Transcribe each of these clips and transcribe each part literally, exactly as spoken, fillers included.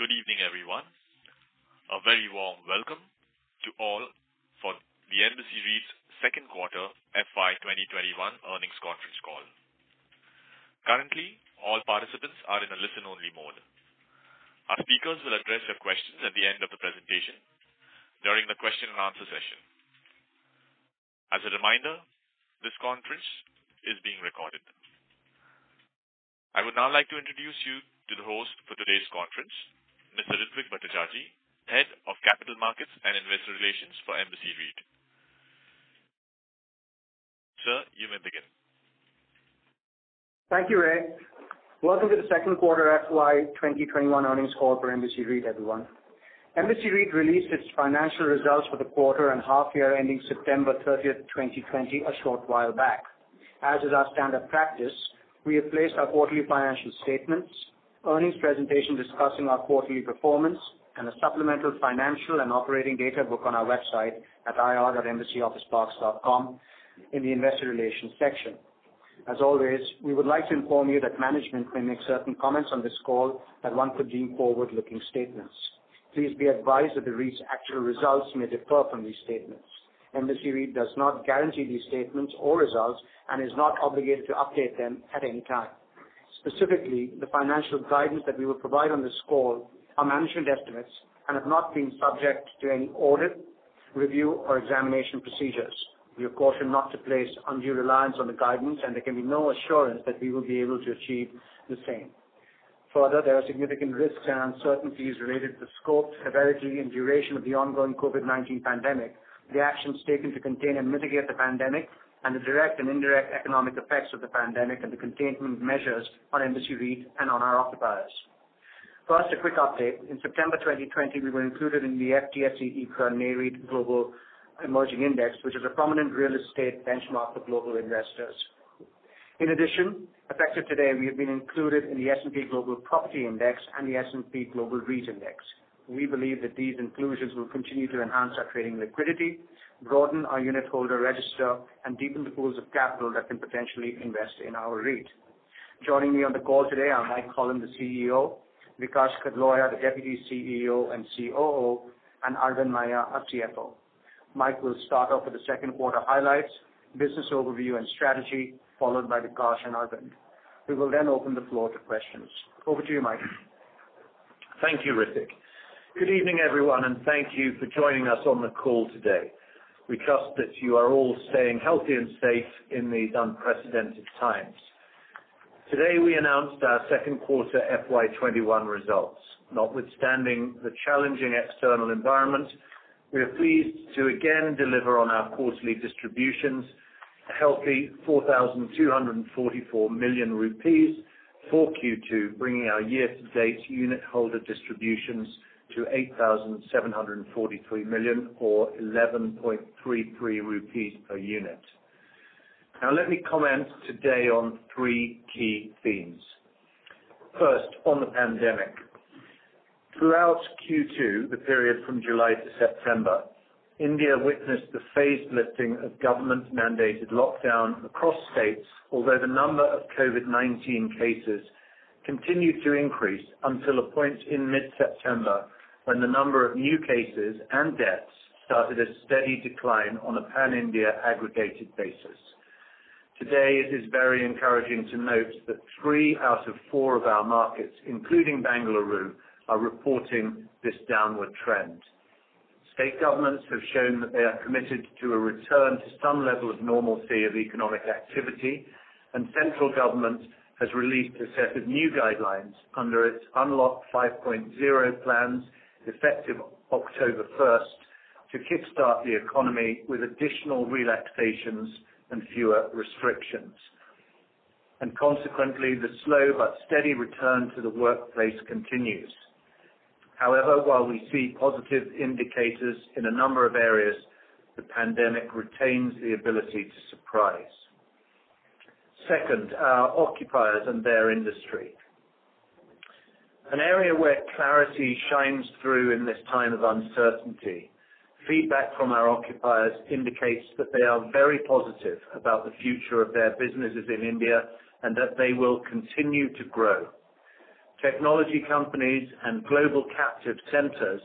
Good evening, everyone. A very warm welcome to all for the Embassy REIT's second quarter F Y twenty twenty-one earnings conference call. Currently, all participants are in a listen-only mode. Our speakers will address your questions at the end of the presentation during the question and answer session. As a reminder, this conference is being recorded. I would now like to introduce you to the host for today's conference, Mister Ritwik Bhattacharjee, Head of Capital Markets and Investor Relations for Embassy REIT. Sir, you may begin. Thank you, Ray. Welcome to the second quarter F Y twenty twenty-one earnings call for Embassy REIT, everyone. Embassy REIT released its financial results for the quarter and half year ending September thirtieth, twenty twenty, a short while back. As is our standard practice, we have placed our quarterly financial statements, earnings presentation discussing our quarterly performance, and a supplemental financial and operating data book on our website at I R dot embassy office parks dot com in the investor relations section. As always, we would like to inform you that management may make certain comments on this call that one could deem forward-looking statements. Please be advised that the REIT's actual results may differ from these statements. Embassy REIT does not guarantee these statements or results and is not obligated to update them at any time. Specifically, the financial guidance that we will provide on this call are management estimates and have not been subject to any audit, review, or examination procedures. We are cautioned not to place undue reliance on the guidance, and there can be no assurance that we will be able to achieve the same. Further, there are significant risks and uncertainties related to the scope, severity, and duration of the ongoing COVID nineteen pandemic, the actions taken to contain and mitigate the pandemic, and the direct and indirect economic effects of the pandemic and the containment measures on Embassy REIT and on our occupiers. First, a quick update. In September twenty twenty, we were included in the F T S E EPRA NAREIT Global Emerging Index, which is a prominent real estate benchmark for global investors. In addition, effective today, we have been included in the S and P Global Property Index and the S and P Global REIT Index. We believe that these inclusions will continue to enhance our trading liquidity, broaden our unit holder register, and deepen the pools of capital that can potentially invest in our REIT. Joining me on the call today are Mike Holland, the C E O, Vikash Kadloya, the Deputy C E O and C O O, and Arvind Maya, our C F O. Mike will start off with the second quarter highlights, business overview and strategy, followed by Vikash and Arvind. We will then open the floor to questions. Over to you, Mike. Thank you, Ritwik. Good evening, everyone, and thank you for joining us on the call today. We trust that you are all staying healthy and safe in these unprecedented times. Today, we announced our second quarter F Y twenty-one results. Notwithstanding the challenging external environment, we are pleased to again deliver on our quarterly distributions, a healthy four thousand two hundred forty-four million rupees for Q two, bringing our year-to-date unit holder distributions to eight thousand seven hundred forty-three million, or eleven point three three rupees per unit. Now let me comment today on three key themes. First, on the pandemic. Throughout Q two, the period from July to September, India witnessed the phased lifting of government-mandated lockdown across states, although the number of COVID nineteen cases continued to increase until a point in mid-September when the number of new cases and deaths started a steady decline on a pan-India aggregated basis. Today, it is very encouraging to note that three out of four of our markets, including Bengaluru, are reporting this downward trend. State governments have shown that they are committed to a return to some level of normalcy of economic activity, and central government has released a set of new guidelines under its Unlock five point oh plans, effective October first, to kickstart the economy with additional relaxations and fewer restrictions. And consequently, the slow but steady return to the workplace continues. However, while we see positive indicators in a number of areas, the pandemic retains the ability to surprise. Second, our occupiers and their industry. An area where clarity shines through in this time of uncertainty. Feedback from our occupiers indicates that they are very positive about the future of their businesses in India and that they will continue to grow. technology companies, and global captive centers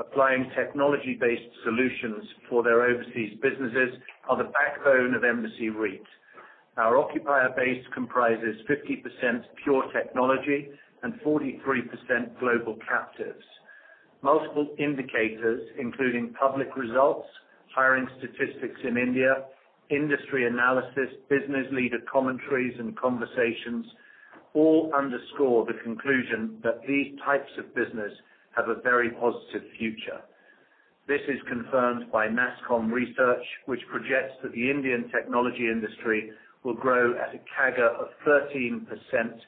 applying technology-based solutions for their overseas businesses are the backbone of Embassy REIT. Our occupier base comprises fifty percent pure technology and forty-three percent global captives. Multiple indicators, including public results, hiring statistics in India, industry analysis, business leader commentaries and conversations, all underscore the conclusion that these types of business have a very positive future. This is confirmed by NASSCOM research, which projects that the Indian technology industry will grow at a C A G R of thirteen percent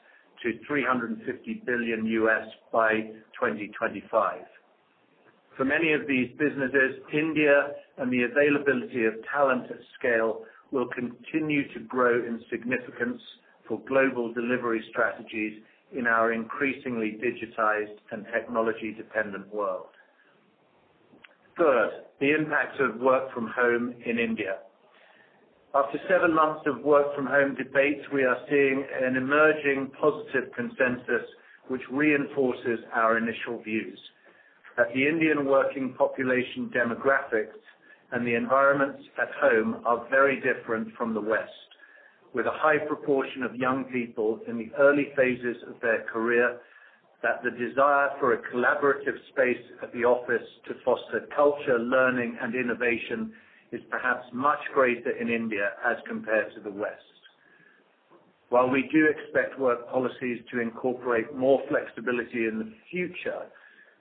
to three hundred fifty billion U S by twenty twenty-five. For many of these businesses, India and the availability of talent at scale will continue to grow in significance for global delivery strategies in our increasingly digitized and technology-dependent world. Third, the impact of work from home in India. After seven months of work from home debates, we are seeing an emerging positive consensus which reinforces our initial views. That the Indian working population demographics and the environments at home are very different from the West, with a high proportion of young people in the early phases of their career, that the desire for a collaborative space at the office to foster culture, learning, and innovation is perhaps much greater in India as compared to the West. While we do expect work policies to incorporate more flexibility in the future,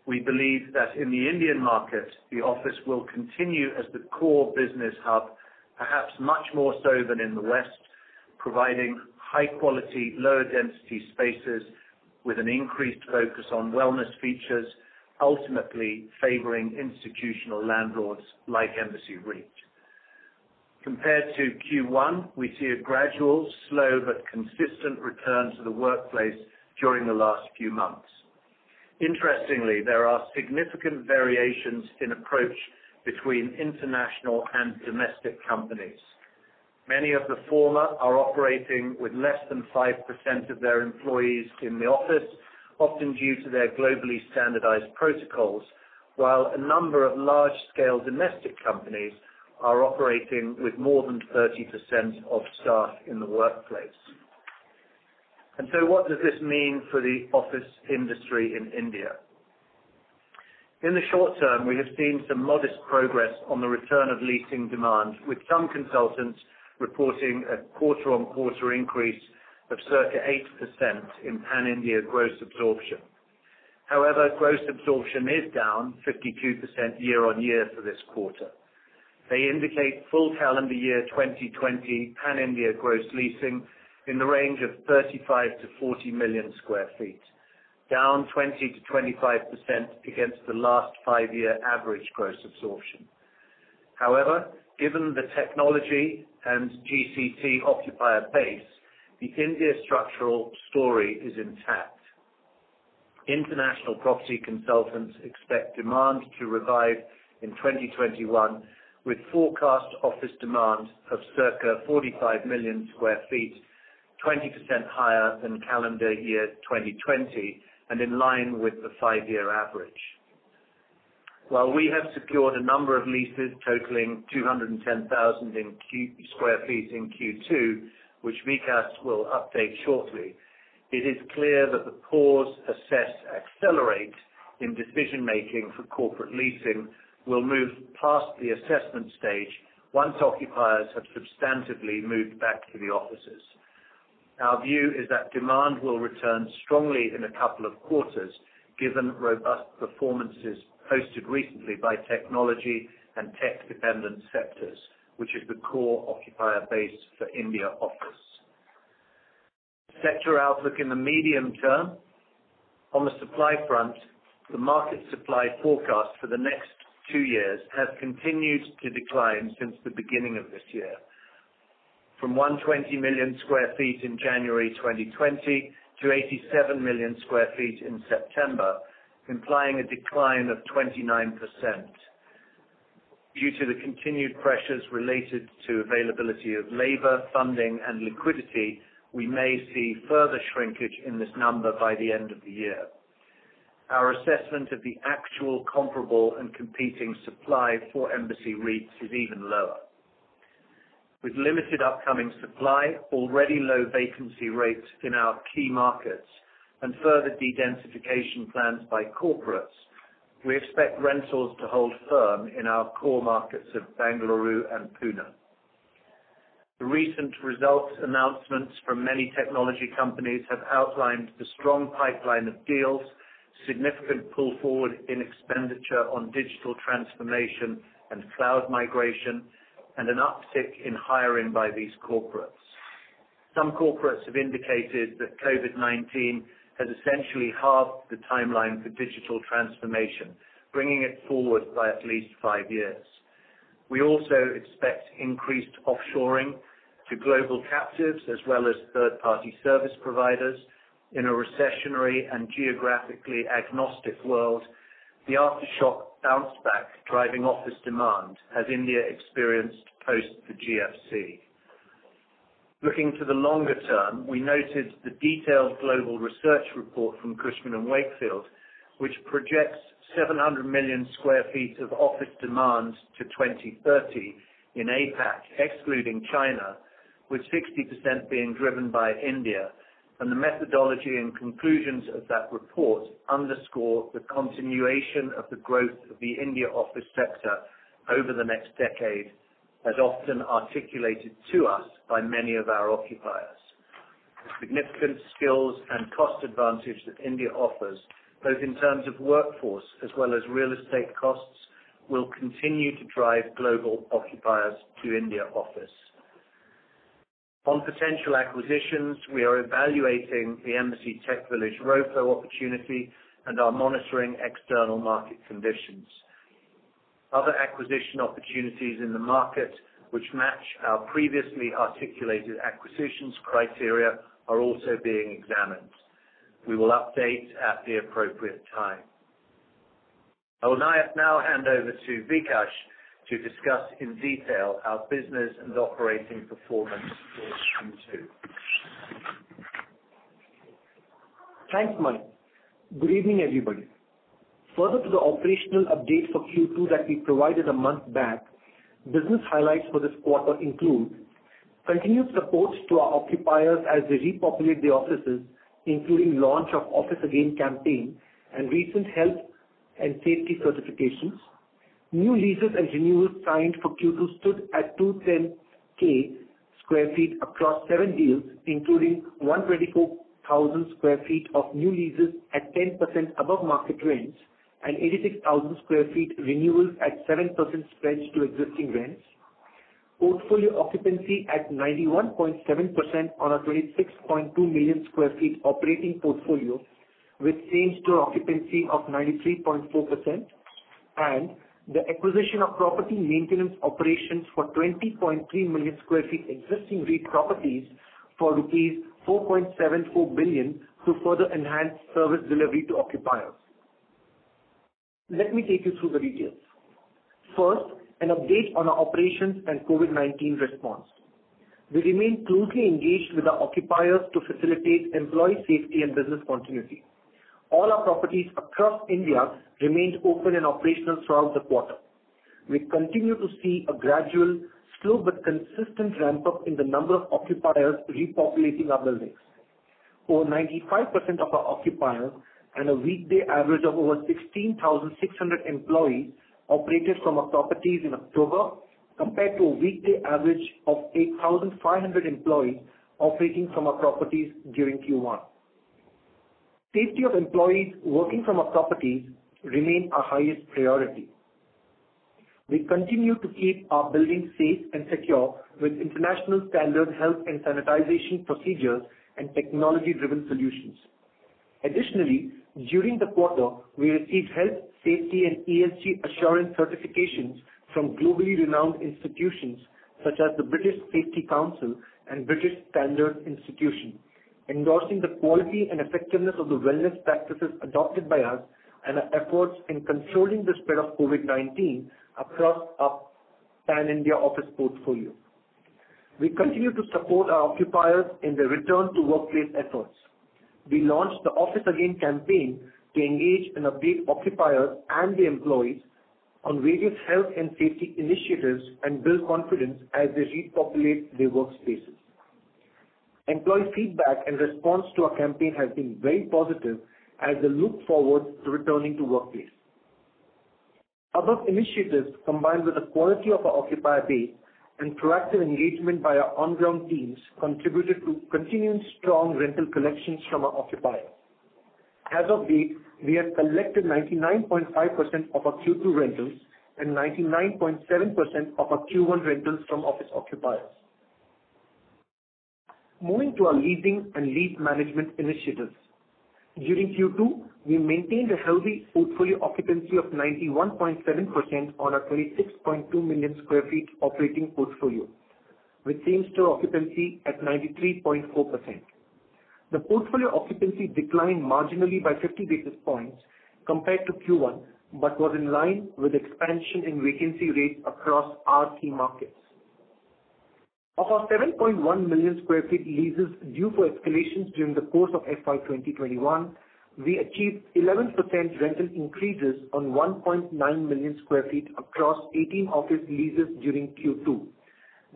we believe that in the Indian market, the office will continue as the core business hub, perhaps much more so than in the West, providing high-quality, lower-density spaces with an increased focus on wellness features, ultimately favouring institutional landlords like Embassy REIT. Compared to Q one, we see a gradual, slow but consistent return to the workplace during the last few months. Interestingly, there are significant variations in approach between international and domestic companies. Many of the former are operating with less than five percent of their employees in the office, often due to their globally standardized protocols, while a number of large-scale domestic companies are operating with more than thirty percent of staff in the workplace. And so what does this mean for the office industry in India? In the short term, we have seen some modest progress on the return of leasing demand, with some consultants reporting a quarter-on-quarter increase of circa eight percent in pan-India gross absorption. However, gross absorption is down fifty-two percent year-on-year for this quarter. They indicate full calendar year twenty twenty pan-India gross leasing in the range of thirty-five to forty million square feet, down twenty to twenty-five percent against the last five-year average gross absorption. However, given the technology and G C C occupier base, the India structural story is intact. International property consultants expect demand to revive in twenty twenty-one with forecast office demand of circa forty-five million square feet, twenty percent higher than calendar year twenty twenty and in line with the five-year average. While we have secured a number of leases totaling two hundred ten thousand in Q square feet in Q two, which Vikas will update shortly, it is clear that the pause, assess, accelerate in decision-making for corporate leasing will move past the assessment stage once occupiers have substantively moved back to the offices. Our view is that demand will return strongly in a couple of quarters, given robust performances posted recently by technology and tech-dependent sectors, which is the core occupier base for India office. Sector outlook in the medium term. On the supply front, the market supply forecast for the next two years has continued to decline since the beginning of this year, from one hundred twenty million square feet in January twenty twenty to eighty-seven million square feet in September, implying a decline of twenty-nine percent due to the continued pressures related to availability of labor, funding, and liquidity, we may see further shrinkage in this number by the end of the year. Our assessment of the actual comparable and competing supply for embassy REITs is even lower. With limited upcoming supply, already low vacancy rates in our key markets, and further dedensification plans by corporates, we expect rentals to hold firm in our core markets of Bengaluru and Pune. The recent results announcements from many technology companies have outlined the strong pipeline of deals, significant pull forward in expenditure on digital transformation and cloud migration, and an uptick in hiring by these corporates. Some corporates have indicated that COVID nineteen has essentially halved the timeline for digital transformation, bringing it forward by at least five years. We also expect increased offshoring to global captives as well as third-party service providers. In a recessionary and geographically agnostic world, the aftershock bounce back driving office demand as India experienced post the G F C. Looking to the longer term, we noted the detailed global research report from Cushman and Wakefield, which projects seven hundred million square feet of office demand to twenty thirty in APAC, excluding China, with sixty percent being driven by India, and the methodology and conclusions of that report underscore the continuation of the growth of the India office sector over the next decade, as often articulated to us by many of our occupiers. The significant skills and cost advantage that India offers, both in terms of workforce as well as real estate costs, will continue to drive global occupiers to India office. On potential acquisitions, we are evaluating the Embassy Tech Village ROFO opportunity and are monitoring external market conditions. Other acquisition opportunities in the market which match our previously articulated acquisitions criteria are also being examined. We will update at the appropriate time. I will now hand over to Vikash to discuss in detail our business and operating performance for Q two. Thanks, Mike. Good evening, everybody. Further to the operational update for Q two that we provided a month back, business highlights for this quarter include continued support to our occupiers as they repopulate their offices, including launch of Office Again campaign and recent health and safety certifications. New leases and renewals signed for Q two stood at two hundred ten thousand square feet across seven deals, including one hundred twenty-four thousand square feet of new leases at ten percent above market rents, and eighty-six thousand square feet renewals at seven percent spreads to existing rents. Portfolio occupancy at ninety-one point seven percent on our twenty-six point two million square feet operating portfolio, with same-store occupancy of ninety-three point four percent, and the acquisition of property maintenance operations for twenty point three million square feet existing REIT properties for rupees four point seven four billion to further enhance service delivery to occupiers. Let me take you through the details. First, an update on our operations and COVID nineteen response. We remain closely engaged with our occupiers to facilitate employee safety and business continuity. All our properties across India remained open and operational throughout the quarter. We continue to see a gradual, slow but consistent ramp-up in the number of occupiers repopulating our buildings. Over ninety-five percent of our occupiers and a weekday average of over sixteen thousand six hundred employees operated from our properties in October, compared to a weekday average of eight thousand five hundred employees operating from our properties during Q one. Safety of employees working from our properties remain our highest priority. We continue to keep our buildings safe and secure with international standard health and sanitization procedures and technology-driven solutions. Additionally, during the quarter, we received health, safety, and E S G assurance certifications from globally renowned institutions such as the British Safety Council and British Standard Institution, endorsing the quality and effectiveness of the wellness practices adopted by us and our efforts in controlling the spread of COVID nineteen across our pan-India office portfolio. We continue to support our occupiers in their return to workplace efforts. We launched the Office Again campaign to engage and update occupiers and their employees on various health and safety initiatives and build confidence as they repopulate their workspaces. Employee feedback and response to our campaign has been very positive as they look forward to returning to workplace. Above initiatives, combined with the quality of our occupier base and proactive engagement by our on-ground teams, contributed to continuing strong rental collections from our occupiers. As of date, we have collected ninety-nine point five percent of our Q two rentals and ninety-nine point seven percent of our Q one rentals from office occupiers. Moving to our leasing and lease management initiatives. During Q two, we maintained a healthy portfolio occupancy of ninety-one point seven percent on our twenty-six point two million square feet operating portfolio, with same-store occupancy at ninety-three point four percent. The portfolio occupancy declined marginally by fifty basis points compared to Q one, but was in line with expansion in vacancy rates across our key markets. Of our seven point one million square feet leases due for escalations during the course of F Y twenty twenty-one, we achieved eleven percent rental increases on one point nine million square feet across eighteen office leases during Q two,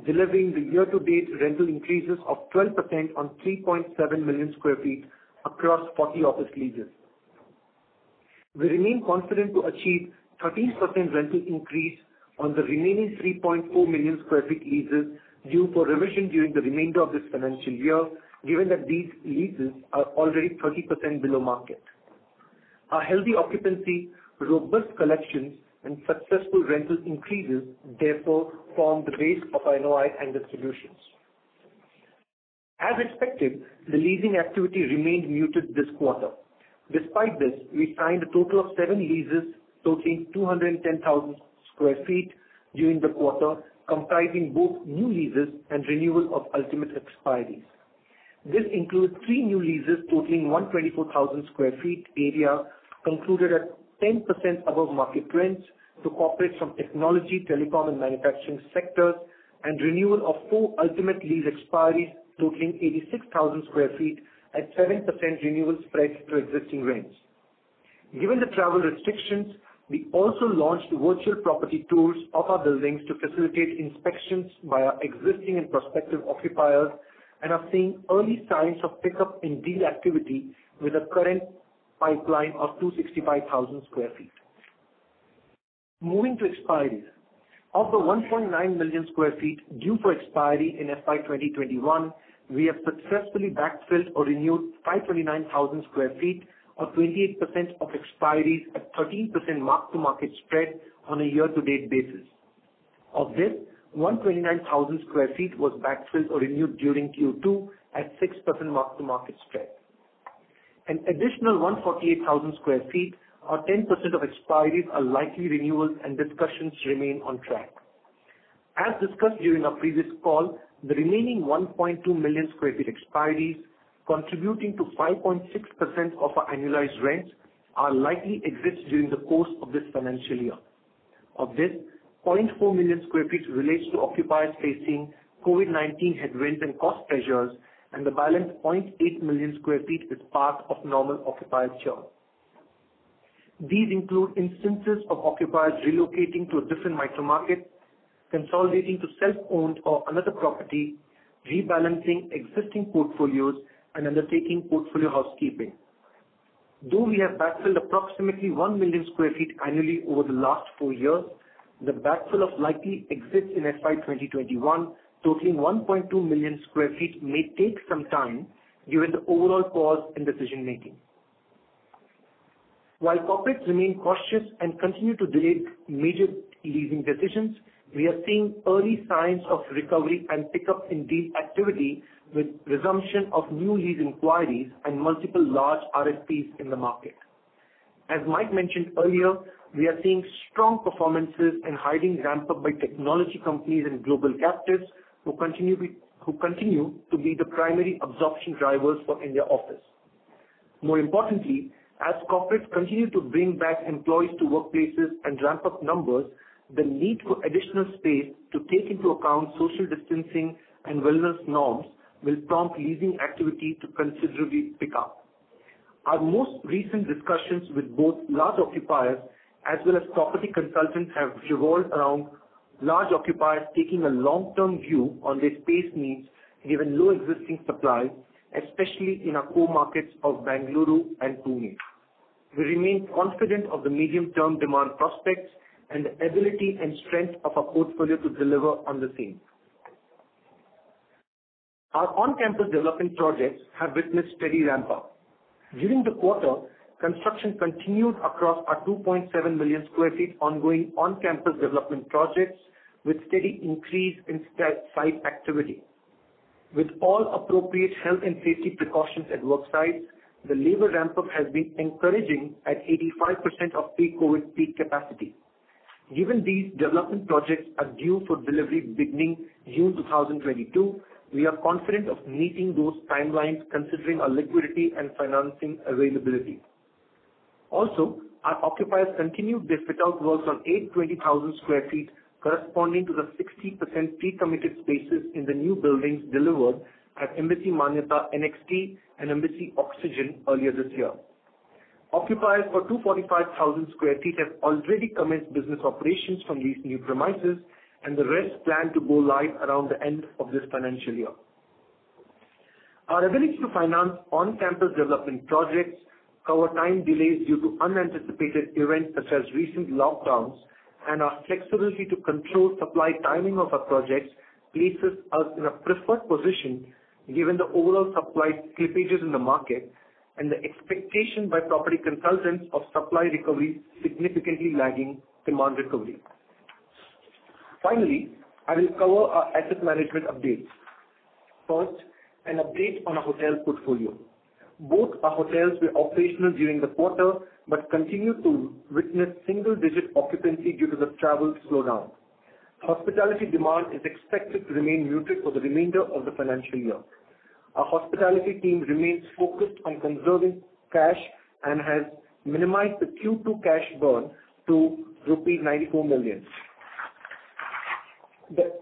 delivering the year-to-date rental increases of twelve percent on three point seven million square feet across forty office leases. We remain confident to achieve thirteen percent rental increase on the remaining three point four million square feet leases due for revision during the remainder of this financial year, given that these leases are already thirty percent below market. Our healthy occupancy, robust collections, and successful rental increases therefore form the base of our N O I and distributions. As expected, the leasing activity remained muted this quarter. Despite this, we signed a total of seven leases totaling two hundred ten thousand square feet during the quarter, comprising both new leases and renewal of ultimate expiries. This includes three new leases totaling one hundred twenty-four thousand square feet area concluded at ten percent above market rents to corporates from technology, telecom and manufacturing sectors, and renewal of four ultimate lease expiries totaling eighty-six thousand square feet at seven percent renewal spreads to existing rents. Given the travel restrictions, we also launched virtual property tours of our buildings to facilitate inspections by our existing and prospective occupiers, and are seeing early signs of pickup in deal activity with a current pipeline of two hundred sixty-five thousand square feet. Moving to expiries. Of the one point nine million square feet due for expiry in F Y twenty twenty-one, we have successfully backfilled or renewed five hundred twenty-nine thousand square feet, or twenty-eight percent of expiries at thirteen percent mark-to-market spread on a year-to-date basis. Of this, one hundred twenty-nine thousand square feet was backfilled or renewed during Q two at six percent mark-to-market spread. An additional one hundred forty-eight thousand square feet, or ten percent of expiries, are likely renewals, and discussions remain on track. As discussed during our previous call, the remaining one point two million square feet expiries, contributing to five point six percent of our annualized rents, are likely exits during the course of this financial year. Of this, zero point four million square feet relates to occupiers facing COVID nineteen headwinds and cost pressures, and the balance zero point eight million square feet is part of normal occupier churn. These include instances of occupiers relocating to a different micromarket, consolidating to self-owned or another property, rebalancing existing portfolios, and undertaking portfolio housekeeping. Though we have backfilled approximately one million square feet annually over the last four years, the backfill of likely exits in F Y twenty twenty-one totaling one point two million square feet may take some time given the overall pause in decision making. While corporates remain cautious and continue to delay major leasing decisions, we are seeing early signs of recovery and pickup in deal activity with resumption of new lease inquiries and multiple large R F Ps in the market. As Mike mentioned earlier, we are seeing strong performances and hiring ramp up by technology companies and global captives who continue, be, who continue to be the primary absorption drivers for India office. More importantly, as corporates continue to bring back employees to workplaces and ramp up numbers, the need for additional space to take into account social distancing and wellness norms will prompt leasing activity to considerably pick up. Our most recent discussions with both large occupiers as well as property consultants have revolved around large occupiers taking a long-term view on their space needs given low existing supply, especially in our core markets of Bengaluru and Pune. We remain confident of the medium-term demand prospects and the ability and strength of our portfolio to deliver on the same. Our on-campus development projects have witnessed steady ramp-up. During the quarter, construction continued across our two point seven million square feet ongoing on-campus development projects with steady increase in site activity. With all appropriate health and safety precautions at work sites, the labor ramp-up has been encouraging at eighty-five percent of pre-COVID peak capacity. Given these development projects are due for delivery beginning June two thousand twenty-two, we are confident of meeting those timelines considering our liquidity and financing availability. Also, our occupiers continued their fit-out works on eight hundred twenty thousand square feet corresponding to the sixty percent pre-committed spaces in the new buildings delivered at Embassy Manyata N X T and Embassy Oxygen earlier this year. Occupiers for two hundred forty-five thousand square feet have already commenced business operations from these new premises, and the rest plan to go live around the end of this financial year. Our ability to finance on-campus development projects cover time delays due to unanticipated events such as recent lockdowns, and our flexibility to control supply timing of our projects places us in a preferred position given the overall supply slippages in the market and the expectation by property consultants of supply recovery significantly lagging demand recovery. Finally, I will cover our asset management updates. First, an update on our hotel portfolio. Both our hotels were operational during the quarter but continue to witness single-digit occupancy due to the travel slowdown. Hospitality demand is expected to remain muted for the remainder of the financial year. Our hospitality team remains focused on conserving cash and has minimized the Q two cash burn to ninety-four million rupees. The,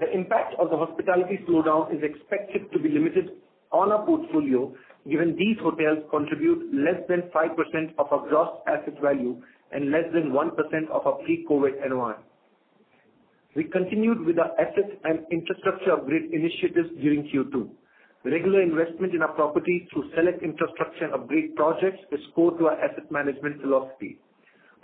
the impact of the hospitality slowdown is expected to be limited on our portfolio given these hotels contribute less than five percent of our gross asset value and less than one percent of our pre-COVID N O I. We continued with our assets and infrastructure upgrade initiatives during Q two. Regular investment in our properties through select infrastructure and upgrade projects is core to our asset management philosophy.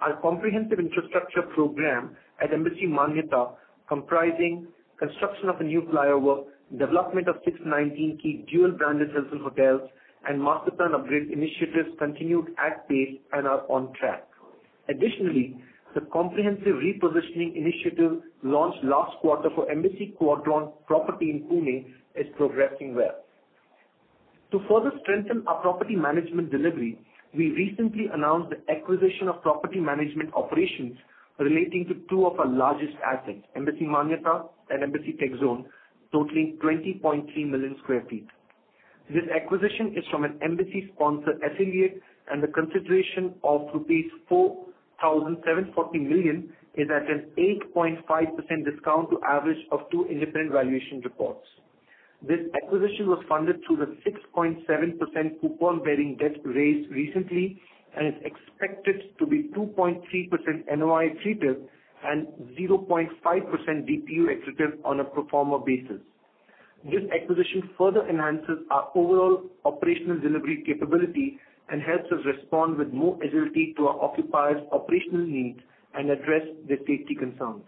Our comprehensive infrastructure program at Embassy Manyata, comprising construction of a new flyover, development of six nineteen key dual-branded Hilton hotels, and master plan upgrade initiatives continued at pace and are on track. Additionally, the comprehensive repositioning initiative launched last quarter for Embassy Quadron property in Pune is progressing well. To further strengthen our property management delivery, we recently announced the acquisition of property management operations relating to two of our largest assets, Embassy Manyata and Embassy Tech Zone, totaling twenty point three million square feet. This acquisition is from an embassy-sponsored affiliate, and the consideration of rupees four thousand seven hundred forty million is at an eight point five percent discount to average of two independent valuation reports. This acquisition was funded through the six point seven percent coupon-bearing debt raised recently and is expected to be two point three percent N O I accretive and zero point five percent D P U accretive on a pro forma basis. This acquisition further enhances our overall operational delivery capability and helps us respond with more agility to our occupiers' operational needs and address their safety concerns.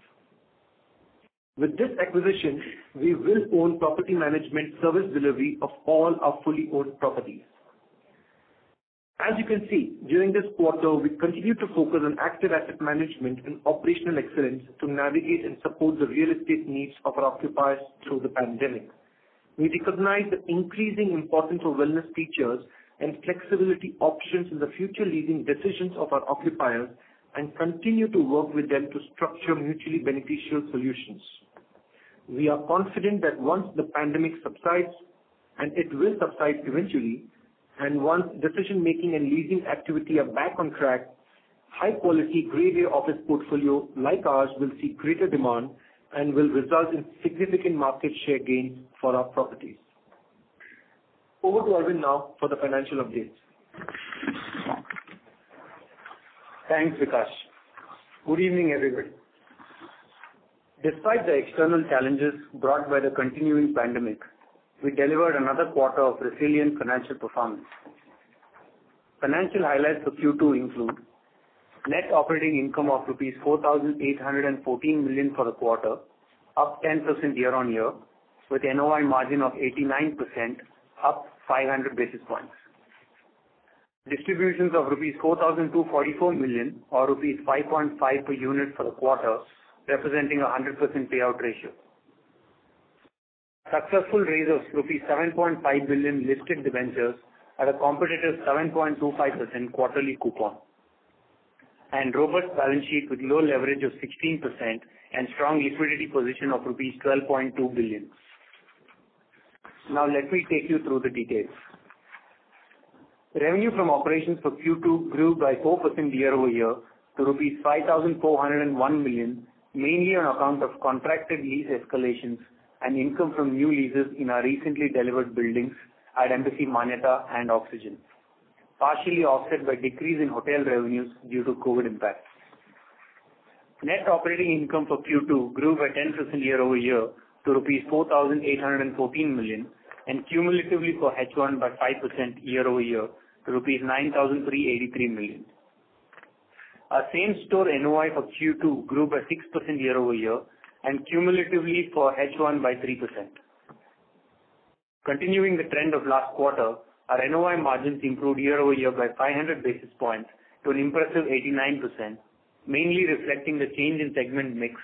With this acquisition, we will own property management service delivery of all our fully owned properties. As you can see, during this quarter, we continue to focus on active asset management and operational excellence to navigate and support the real estate needs of our occupiers through the pandemic. We recognize the increasing importance of wellness features and flexibility options in the future leasing decisions of our occupiers and continue to work with them to structure mutually beneficial solutions. We are confident that once the pandemic subsides, and it will subside eventually, and once decision-making and leasing activity are back on track, high-quality grade A office portfolio like ours will see greater demand and will result in significant market share gains for our properties. Over to Arvind now for the financial updates. Thanks, Vikash. Good evening, everybody. Despite the external challenges brought by the continuing pandemic, we delivered another quarter of resilient financial performance. Financial highlights for Q two include net operating income of rupees four thousand eight hundred fourteen million for the quarter, up ten percent year-on-year, with N O I margin of eighty-nine percent, up five hundred basis points. Distributions of rupees four thousand two hundred forty-four million or rupees five point five per unit for the quarter, representing a one hundred percent payout ratio. Successful raise of rupees seven point five billion listed debentures at a competitive seven point two five percent quarterly coupon. And robust balance sheet with low leverage of sixteen percent and strong liquidity position of rupees twelve point two billion. Now let me take you through the details. Revenue from operations for Q two grew by four percent year-over-year to rupees five thousand four hundred one million, mainly on account of contracted lease escalations and income from new leases in our recently delivered buildings at Embassy Manyata and Oxygen, partially offset by decrease in hotel revenues due to COVID impacts. Net operating income for Q two grew by ten percent year-over-year to rupees four thousand eight hundred fourteen million and cumulatively for H one by five percent year-over-year to rupees nine thousand three hundred eighty-three million. Our same-store N O I for Q two grew by six percent year-over-year and cumulatively for H one by three percent. Continuing the trend of last quarter, our N O I margins improved year-over-year by five hundred basis points to an impressive eighty-nine percent, mainly reflecting the change in segment mix,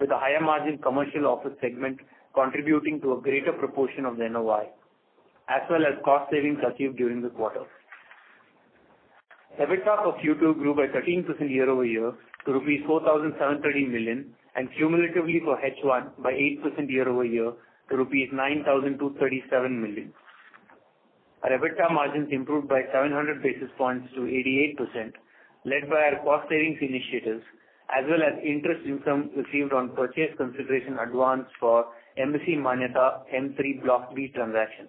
with a higher margin commercial office segment contributing to a greater proportion of the N O I, as well as cost savings achieved during the quarter. EBITDA for Q two grew by thirteen percent year-over-year to rupees four thousand seven hundred thirty million and cumulatively for H one by eight percent year-over-year to rupees nine thousand two hundred thirty-seven million. Our EBITDA margins improved by seven hundred basis points to eighty-eight percent, led by our cost savings initiatives, as well as interest income received on purchase consideration advance for Embassy Manyata M three Block B transaction.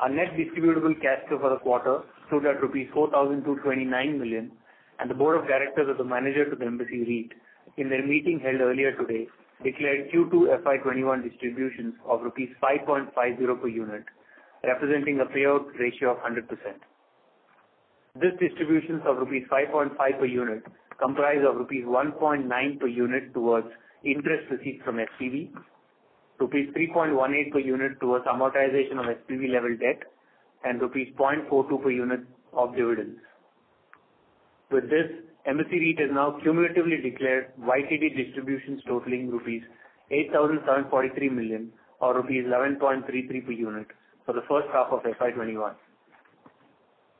Our net distributable cash flow for the quarter stood at rupees four thousand two hundred twenty-nine million, and the Board of Directors of the Manager to the Embassy REIT, in their meeting held earlier today, declared Q two F Y twenty-one distributions of rupees five point five zero per unit, representing a payout ratio of one hundred percent. This distributions of rupees five point five per unit comprise of rupees one point nine per unit towards interest received from S P V, rupees three point one eight per unit towards amortization of S P V level debt, and rupees zero point four two per unit of dividends. With this, Embassy REIT has now cumulatively declared Y T D distributions totaling rupees eight thousand seven hundred forty-three million or rupees eleven point three three per unit for the first half of F Y twenty-one.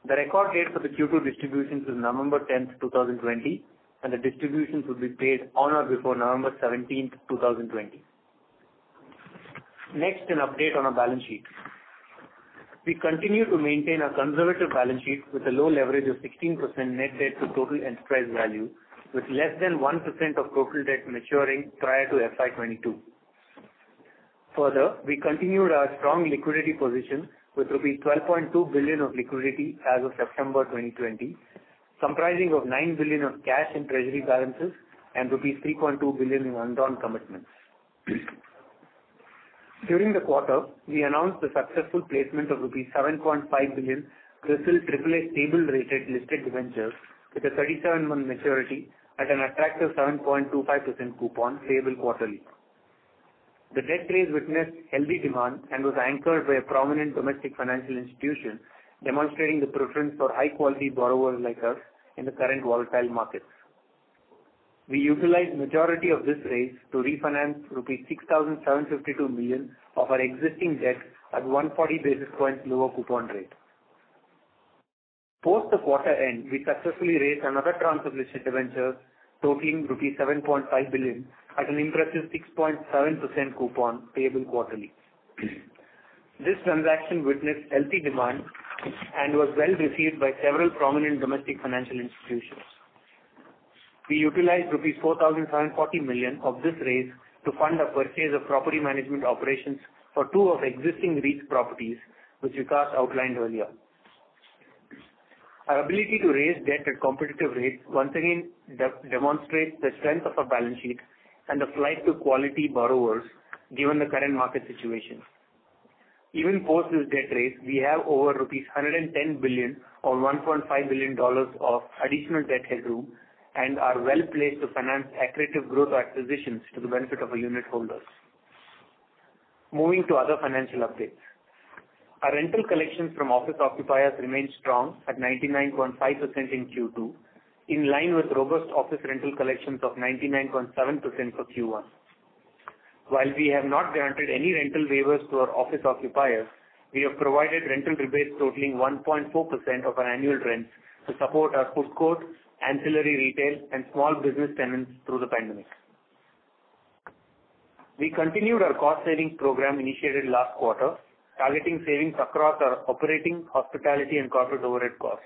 The record date for the Q two distributions is November tenth, twenty twenty, and the distributions will be paid on or before November seventeenth, twenty twenty. Next, an update on our balance sheet. We continue to maintain a conservative balance sheet with a low leverage of sixteen percent net debt to total enterprise value, with less than one percent of total debt maturing prior to F Y twenty-two. Further, we continued our strong liquidity position with rupees twelve point two billion of liquidity as of September twenty twenty, comprising of nine billion of cash and treasury balances and rupees three point two billion in undrawn commitments. During the quarter, we announced the successful placement of rupees seven point five billion CRISIL triple A stable rated listed debentures with a thirty-seven month maturity at an attractive seven point two five percent coupon payable quarterly. The debt raise witnessed healthy demand and was anchored by a prominent domestic financial institution, demonstrating the preference for high-quality borrowers like us in the current volatile markets. We utilized majority of this raise to refinance rupees six thousand seven hundred fifty-two million of our existing debt at one hundred forty basis points lower coupon rate. Post the quarter end, we successfully raised another tranche of listed debentures totaling rupees seven point five billion at an impressive six point seven percent coupon payable quarterly. This transaction witnessed healthy demand and was well received by several prominent domestic financial institutions. we utilized rupees four thousand seven hundred forty million of this raise to fund a purchase of property management operations for two of existing REIT properties, which Vikas outlined earlier. Our ability to raise debt at competitive rates once again de- demonstrates the strength of our balance sheet and the flight to quality borrowers given the current market situation. Even post this debt raise, we have over rupees one hundred ten billion or one point five billion dollars of additional debt headroom and are well placed to finance accretive growth acquisitions to the benefit of our unit holders. Moving to other financial updates. Our rental collections from office occupiers remained strong at ninety-nine point five percent in Q two, in line with robust office rental collections of ninety-nine point seven percent for Q one. While we have not granted any rental waivers to our office occupiers, we have provided rental rebates totaling one point four percent of our annual rents to support our food court, ancillary retail, and small business tenants through the pandemic. We continued our cost savings program initiated last quarter, targeting savings across our operating, hospitality, and corporate overhead costs.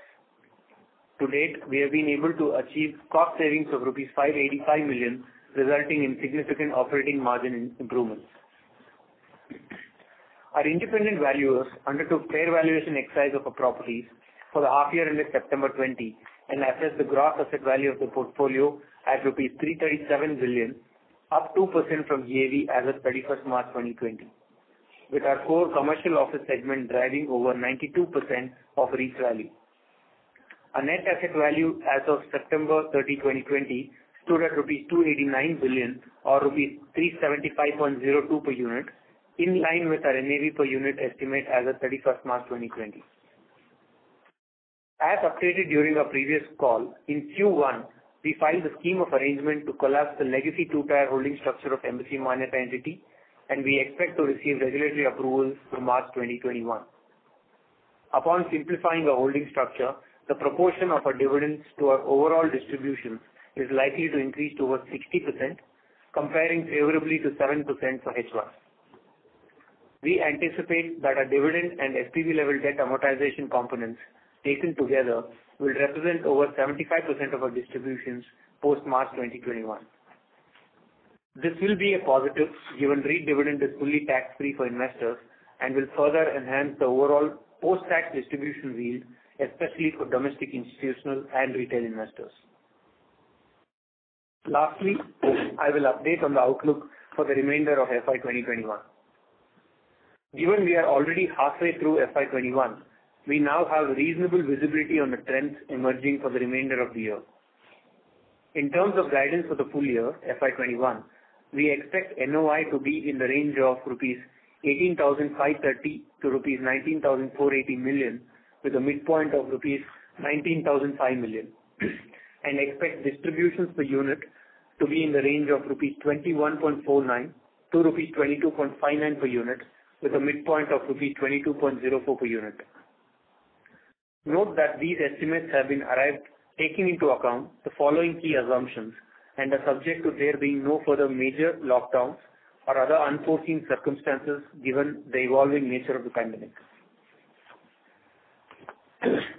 To date, we have been able to achieve cost savings of rupees five hundred eighty-five million, resulting in significant operating margin improvements. Our independent valuers undertook fair valuation exercise of our properties for the half year ended September twenty and assessed the gross asset value of the portfolio at rupees three hundred thirty-seven billion, up two percent from G A V as of thirty-first March twenty twenty. With our core commercial office segment driving over ninety-two percent of REIT value. Our net asset value as of September thirtieth, twenty twenty stood at rupees two hundred eighty-nine billion or rupees three hundred seventy-five point zero two per unit, in line with our N A V per unit estimate as of thirty-first March twenty twenty. As updated during our previous call, in Q one, we filed the scheme of arrangement to collapse the legacy two-tier holding structure of Embassy Manyata entity, and we expect to receive regulatory approvals for March twenty twenty-one. Upon simplifying the holding structure, the proportion of our dividends to our overall distributions is likely to increase to over sixty percent, comparing favorably to seven percent for H one. We anticipate that our dividend and S P V level debt amortization components taken together will represent over seventy-five percent of our distributions post-March twenty twenty-one. This will be a positive given REIT dividend is fully tax-free for investors and will further enhance the overall post-tax distribution yield, especially for domestic institutional and retail investors. Lastly, I will update on the outlook for the remainder of F Y twenty twenty-one. Given we are already halfway through F Y twenty-one, we now have reasonable visibility on the trends emerging for the remainder of the year. In terms of guidance for the full year, F Y twenty-one, we expect N O I to be in the range of rupees eighteen thousand five hundred thirty to rupees nineteen thousand four hundred eighty million with a midpoint of rupees nineteen thousand five million and expect distributions per unit to be in the range of rupees twenty-one point four nine to rupees twenty-two point five nine per unit with a midpoint of rupees twenty-two point zero four per unit. Note that these estimates have been arrived taking into account the following key assumptions and are subject to there being no further major lockdowns or other unforeseen circumstances given the evolving nature of the pandemic.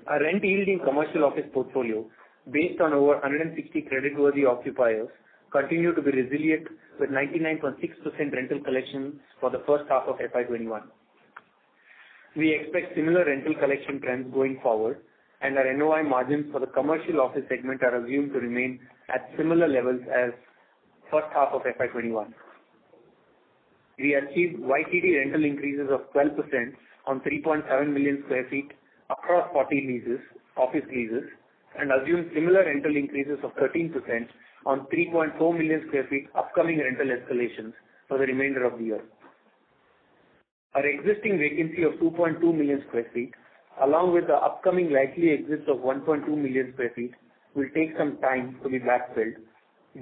Our rent-yielding commercial office portfolio, based on over one hundred sixty creditworthy occupiers, continue to be resilient with ninety-nine point six percent rental collections for the first half of F Y twenty-one. We expect similar rental collection trends going forward, and our N O I margins for the commercial office segment are assumed to remain at similar levels as first half of F Y twenty-one. We achieved Y T D rental increases of twelve percent on three point seven million square feet across forty leases, office leases, and assumed similar rental increases of thirteen percent on three point four million square feet upcoming rental escalations for the remainder of the year. Our existing vacancy of two point two million square feet, along with the upcoming likely exits of one point two million square feet, will take some time to be backfilled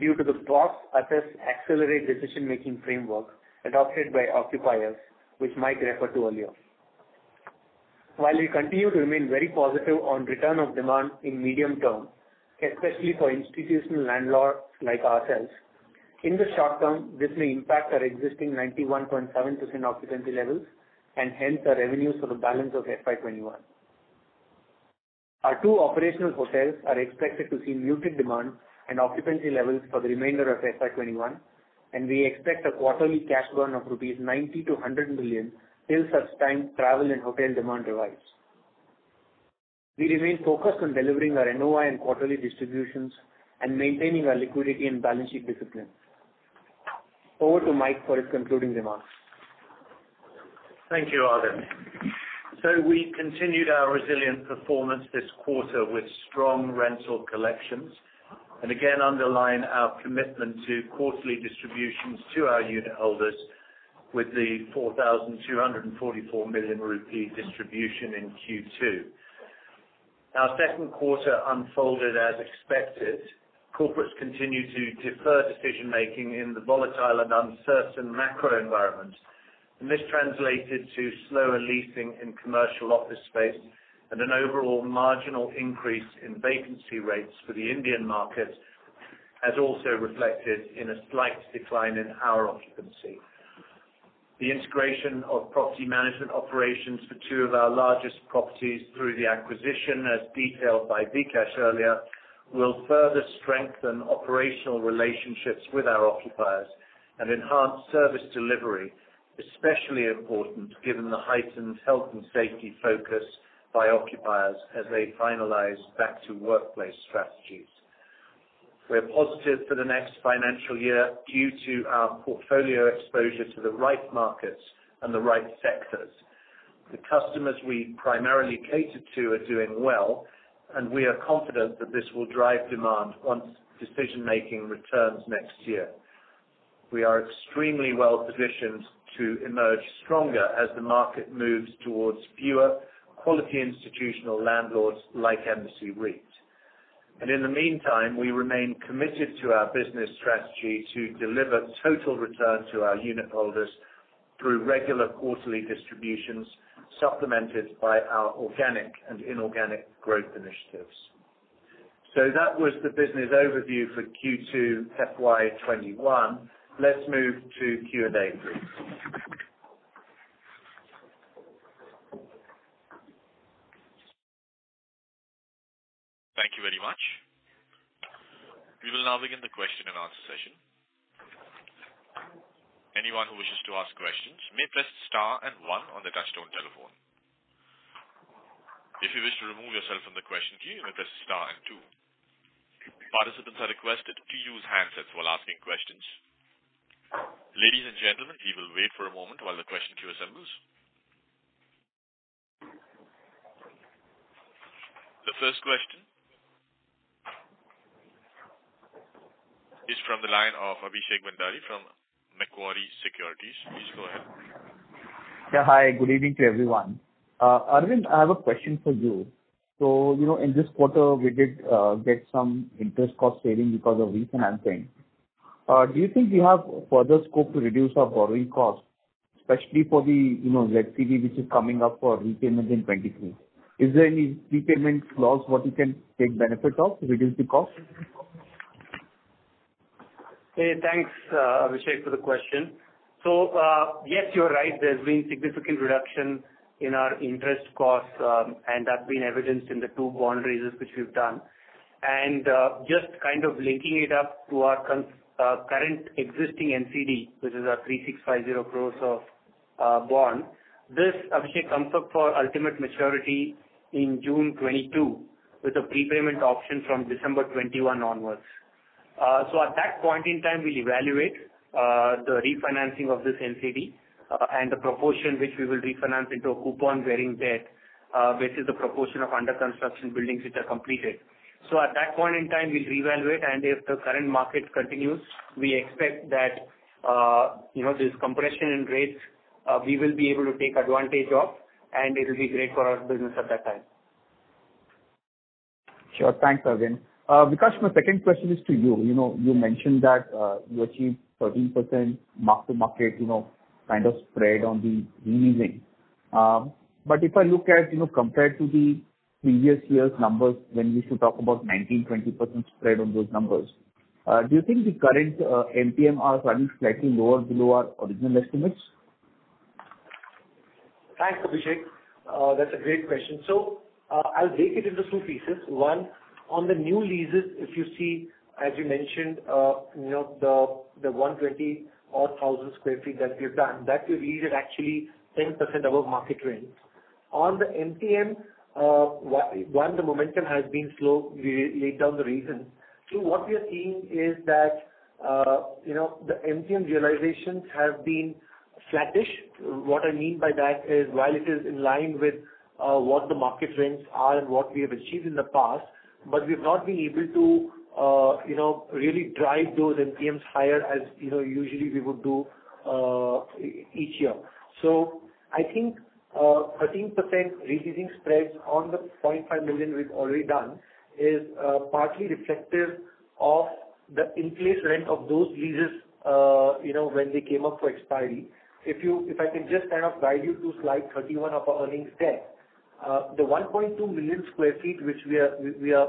due to the box, assess, accelerate decision-making framework adopted by occupiers, which Mike referred to earlier. While we continue to remain very positive on return of demand in medium term, especially for institutional landlords like ourselves, in the short term, this may impact our existing ninety-one point seven percent occupancy levels and hence our revenues for the balance of F Y twenty-one. Our two operational hotels are expected to see muted demand and occupancy levels for the remainder of F Y twenty-one, and we expect a quarterly cash burn of rupees ninety to one hundred million till such time travel and hotel demand revives. We remain focused on delivering our N O I and quarterly distributions and maintaining our liquidity and balance sheet discipline. Over to Mike for his concluding remarks. Thank you, Arvind. So we continued our resilient performance this quarter with strong rental collections, and again underline our commitment to quarterly distributions to our unit holders with the four thousand two hundred forty-four million rupee distribution in Q two. Our second quarter unfolded as expected. Corporates continue to defer decision-making in the volatile and uncertain macro environment, and this translated to slower leasing in commercial office space and an overall marginal increase in vacancy rates for the Indian market, as also reflected in a slight decline in our occupancy. The integration of property management operations for two of our largest properties through the acquisition, as detailed by Vikash earlier, will further strengthen operational relationships with our occupiers and enhance service delivery, especially important given the heightened health and safety focus by occupiers as they finalize back-to-workplace strategies. We're positive for the next financial year due to our portfolio exposure to the right markets and the right sectors. The customers we primarily cater to are doing well, and we are confident that this will drive demand once decision-making returns next year. We are extremely well-positioned to emerge stronger as the market moves towards fewer quality institutional landlords like Embassy REIT. And in the meantime, we remain committed to our business strategy to deliver total return to our unit holders through regular quarterly distributions, supplemented by our organic and inorganic growth initiatives. So that was the business overview for Q two F Y twenty-one. Let's move to Q and A, please. Thank you very much. We will now begin the question and answer session. Anyone who wishes to ask questions may press star and one on the touchtone telephone. If you wish to remove yourself from the question queue, you may press star and two. Participants are requested to use handsets while asking questions. Ladies and gentlemen, we will wait for a moment while the question queue assembles. The first question is from the line of Abhishek Bandari from Macquarie Securities. Please go ahead. Yeah, hi. Good evening to everyone. Uh, Arvind, I have a question for you. So, you know, in this quarter, we did uh, get some interest cost saving because of refinancing. Uh, do you think we have further scope to reduce our borrowing costs, especially for the, you know, Z C D which is coming up for repayment in twenty-three? Is there any repayment clause what you can take benefit of to reduce the cost? Hey, thanks, uh, Abhishek, for the question. So, uh, yes, you're right. There's been significant reduction in our interest costs, um, and that's been evidenced in the two bond raises which we've done. And uh, just kind of linking it up to our cons- uh, current existing N C D, which is our three thousand six hundred fifty crores of uh, bond, this, Abhishek, comes up for ultimate maturity in June twenty-two with a prepayment option from December twenty-one onwards. Uh, so at that point in time, we'll evaluate uh, the refinancing of this N C D uh, and the proportion which we will refinance into a coupon-bearing debt, uh, which is the proportion of under-construction buildings which are completed. So at that point in time, we'll reevaluate, and if the current market continues, we expect that uh, you know this compression in rates uh, we will be able to take advantage of, and it will be great for our business at that time. Sure. Thanks, Arvind. Uh, Vikash, my second question is to you. You know, you mentioned that uh, you achieved thirteen percent mark-to-market, you know, kind of spread on the releasing. Um, but if I look at, you know, compared to the previous year's numbers, when we should talk about nineteen to twenty percent spread on those numbers, uh, do you think the current uh, M P M are running slightly lower below our original estimates? Thanks, Abhishek. Uh, that's a great question. So uh, I'll break it into two pieces. One, on the new leases, if you see as you mentioned, uh, you know, the, the one hundred twenty or one thousand square feet that we've done, that we lease at actually ten percent above market rent. On the M T M, uh, one, the momentum has been slow. We laid down the reasons. So what we are seeing is that, uh, you know, the M T M realizations have been flattish. What I mean by that is, while it is in line with uh, what the market rents are and what we have achieved in the past, but we've not been able to, uh, you know, really drive those M T Ms higher as, you know, usually we would do uh, each year. So I think uh, thirteen percent re-leasing spreads on the zero point five million we've already done is uh, partly reflective of the in-place rent of those leases, uh, you know, when they came up for expiry. If you, if I can just kind of guide you to slide thirty-one of our earnings deck, uh, the one point two million square feet which we are we are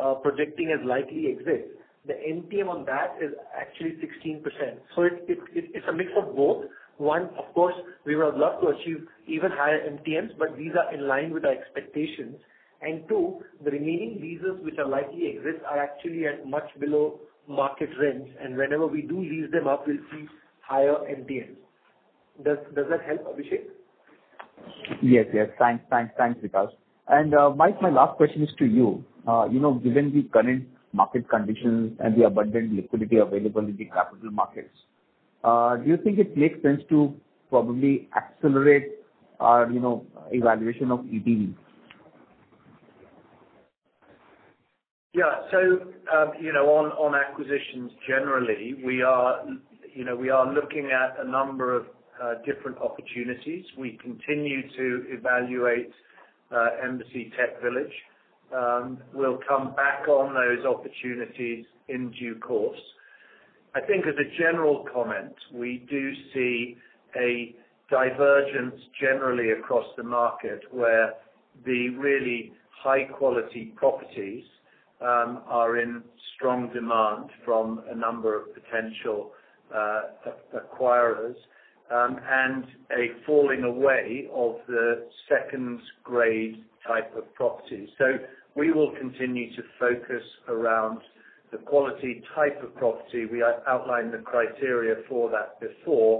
uh, projecting as likely exit, the M T M on that is actually sixteen percent. So it, it, it it's a mix of both. One, of course, we would have loved to achieve even higher M T Ms, but these are in line with our expectations. And two, the remaining leases which are likely exit are actually at much below market rents, and whenever we do lease them up, we'll see higher M T Ms. Does does that help, Abhishek? Yes, yes. Thanks, thanks, thanks, Vikash. And uh, Mike, my last question is to you. Uh, you know, given the current market conditions and the abundant liquidity available in the capital markets, uh, do you think it makes sense to probably accelerate our, you know, evaluation of E T V? Yeah. So, um, you know, on, on acquisitions generally, we are, you know, we are looking at a number of uh, different opportunities. We continue to evaluate uh, Embassy Tech Village. Um, we'll come back on those opportunities in due course. I think as a general comment, we do see a divergence generally across the market where the really high quality properties Um, are in strong demand from a number of potential uh, acquirers, um, and a falling away of the second grade type of property. So we will continue to focus around the quality type of property. We outlined the criteria for that before,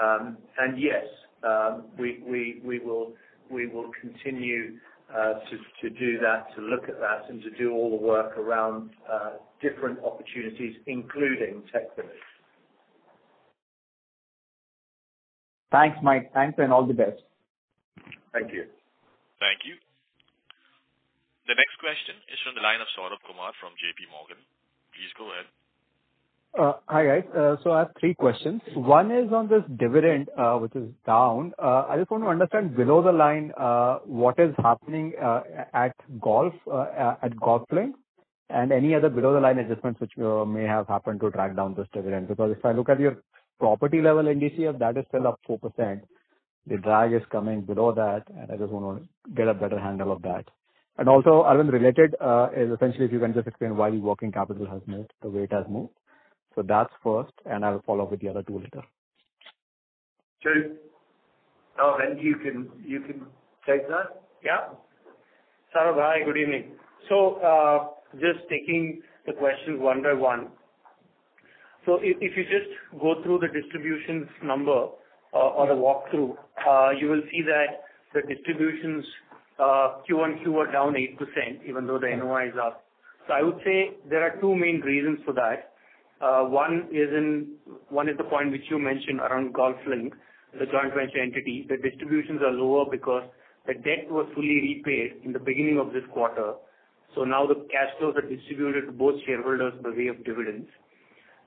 um, and yes, um, we, we, we will we will continue Uh, to, to do that, to look at that, and to do all the work around uh, different opportunities, including Tech Village. Thanks, Mike. Thanks, and all the best. Thank you. Thank you. The next question is from the line of Saurabh Kumar from J P. Morgan. Please go ahead. Uh, hi, guys. Uh, so I have three questions. One is on this dividend, uh, which is down. Uh, I just want to understand below the line uh, what is happening uh, at golf, uh, at Golflinks, and any other below the line adjustments which uh, may have happened to drag down this dividend. Because if I look at your property level N D C F, that is still up four percent. The drag is coming below that, and I just want to get a better handle of that. And also, Arvind, related uh, is essentially if you can just explain why the working capital has moved the way it has moved. So that's first, and I'll follow up with the other two later. So, oh, then you can you can take that. Yeah. Saurabh, hi, good evening. So, uh, just taking the questions one by one. So, if, if you just go through the distributions number uh, or the walkthrough, uh, you will see that the distributions uh, Q one Q are down eight percent, even though the N O I is up. So, I would say there are two main reasons for that. Uh, one is in one is the point which you mentioned around Golflink, the joint venture entity. The distributions are lower because the debt was fully repaid in the beginning of this quarter. So now the cash flows are distributed to both shareholders by way of dividends.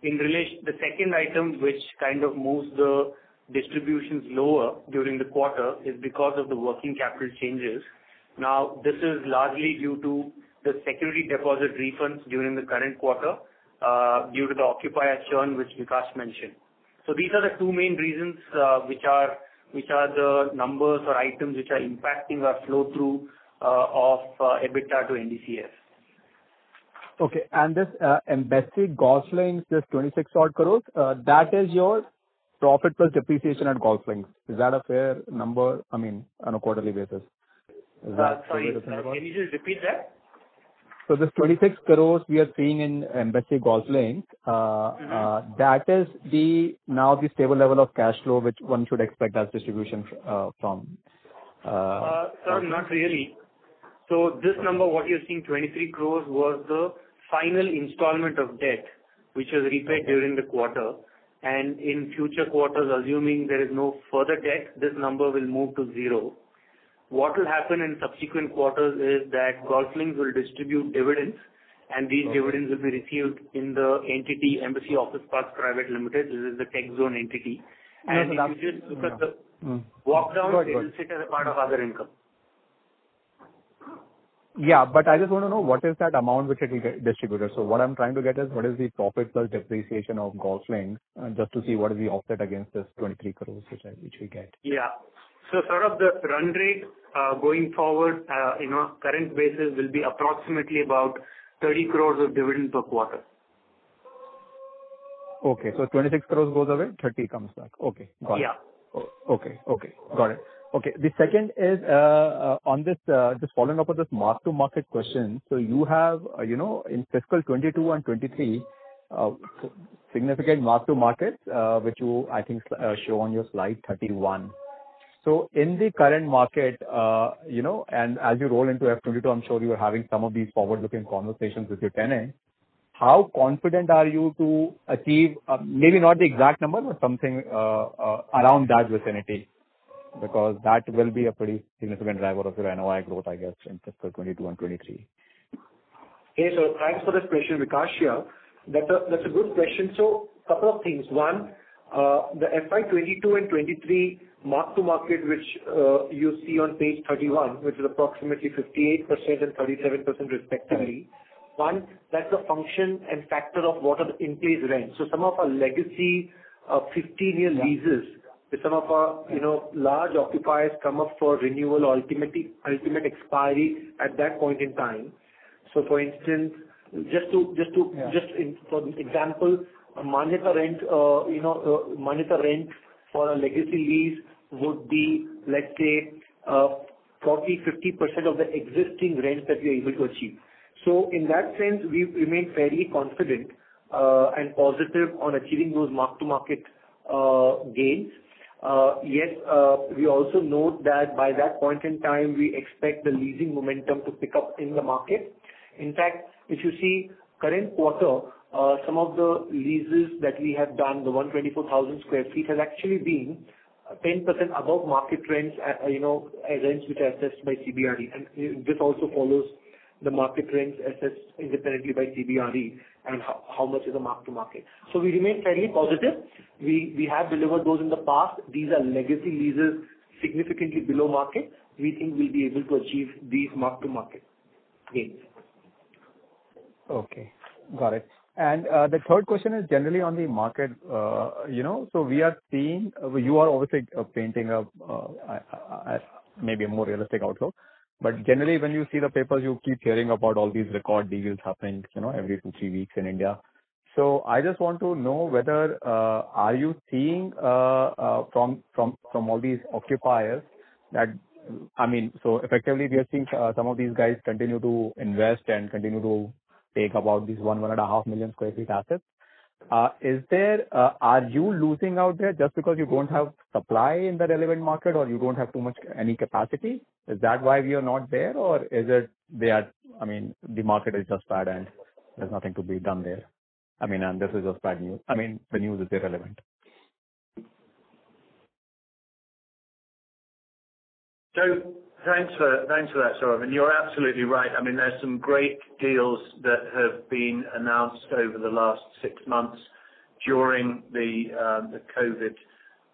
In relation, the second item which kind of moves the distributions lower during the quarter is because of the working capital changes. Now this is largely due to the security deposit refunds during the current quarter, Uh, due to the occupier churn, which Vikash mentioned. So these are the two main reasons uh, which are which are the numbers or items which are impacting our flow-through uh, of uh, EBITDA to N D C F. Okay, and this uh, Embassy Golflinks, this twenty-six odd crores, uh, that is your profit plus depreciation at Golflinks. Is that a fair number? I mean, on a quarterly basis. Is uh, that sorry, uh, can you just repeat that? So So this twenty-six crores we are seeing in Embassy Golflinks, uh, mm-hmm. uh, that is the now the stable level of cash flow which one should expect as distribution uh, from. Uh, uh, sir, not really. So this number, what you're seeing, twenty-three crores, was the final installment of debt, which was repaid during the quarter. And in future quarters, assuming there is no further debt, this number will move to zero. What will happen in subsequent quarters is that Golflinks will distribute dividends, and these okay. dividends will be received in the entity Embassy Office Parks Private Limited. This is the Tech Zone entity. And no, if you just look no. at the mm. walk down, it will sit as a part of other income. Yeah, but I just want to know what is that amount which it will get distributed. So what I'm trying to get is what is the profit plus depreciation of Golflinks, uh, just to see what is the offset against this twenty-three crores which, I, which we get. Yeah. So sort of the run rate uh, going forward, uh, you know, current basis will be approximately about thirty crores of dividend per quarter. Okay. So twenty-six crores goes away, thirty comes back. Okay. Got yeah. it. Oh, okay. Okay. Got it. Okay. The second is uh, uh, on this, uh, just following up on this mark-to-market question. So you have, uh, you know, in fiscal twenty-two and twenty-three, uh, significant mark-to-markets, uh, which you, I think, uh, show on your slide thirty-one. So in the current market, uh, you know, and as you roll into F twenty-two, I'm sure you are having some of these forward-looking conversations with your tenants. How confident are you to achieve, uh, maybe not the exact number, but something uh, uh, around that vicinity? Because that will be a pretty significant driver of your N O I growth, I guess, in fiscal twenty-two and twenty-three. Hey, so thanks for this question, Vikash. Here. That's a, that's a good question. So, a couple of things. One, uh, the F Y twenty-two and twenty-three mark-to-market, which uh, you see on page thirty-one, which is approximately fifty-eight percent and thirty-seven percent respectively. One, that's a function and factor of what are the in-place rents. So, some of our legacy fifteen-year uh, yeah. leases, some of our, you know, large occupiers come up for renewal or ultimate, ultimate expiry at that point in time. So, for instance, just to, just to, yeah. just in, for example, a Manyata rent, uh, you know, uh, Manyata rent for a legacy lease would be, let's say, uh, forty, fifty percent of the existing rent that we are able to achieve. So, in that sense, we remain fairly confident uh, and positive on achieving those mark-to-market uh, gains. Uh, yes, uh, we also note that by that point in time, we expect the leasing momentum to pick up in the market. In fact, if you see current quarter, uh, some of the leases that we have done, the one hundred twenty-four thousand square feet has actually been ten percent above market rents, uh, you know, rents which are assessed by C B R E. And this also follows the market rents assessed independently by C B R E and how, how much is the mark to market. So we remain fairly positive. We we have delivered those in the past. These are legacy leases significantly below market. We think we'll be able to achieve these mark to market gains. Okay, got it. And uh, the third question is generally on the market, uh, you know, so we are seeing, uh, you are obviously uh, painting a, uh, a, a, maybe a more realistic outlook. But generally, when you see the papers, you keep hearing about all these record deals happening, you know, every two, three weeks in India. So I just want to know whether uh, are you seeing uh, uh, from from from all these occupiers that, I mean, so effectively we are seeing uh, some of these guys continue to invest and continue to take about these one, one and a half million square feet assets. Uh, is there, uh, are you losing out there just because you don't have supply in the relevant market or you don't have too much, any capacity? Is that why we are not there, or is it they are, I mean, the market is just bad and there's nothing to be done there? I mean, and this is just bad news. I mean, the news is irrelevant. So thanks for, thanks for that, Saurabh. And you're absolutely right. I mean, there's some great deals that have been announced over the last six months during the, uh, the COVID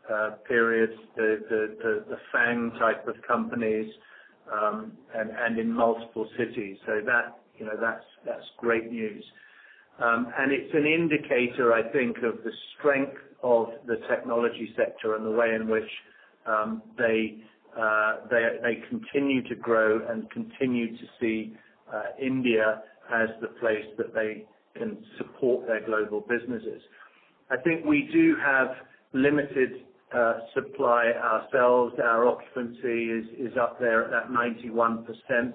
uh, period, the, the, the, the FANG type of companies, um, and, and in multiple cities. So that, you know, that's, that's great news. Um, and it's an indicator, I think, of the strength of the technology sector and the way in which um, they Uh, they, they continue to grow and continue to see uh, India as the place that they can support their global businesses. I think we do have limited uh, supply ourselves. Our occupancy is, is up there at that ninety-one percent.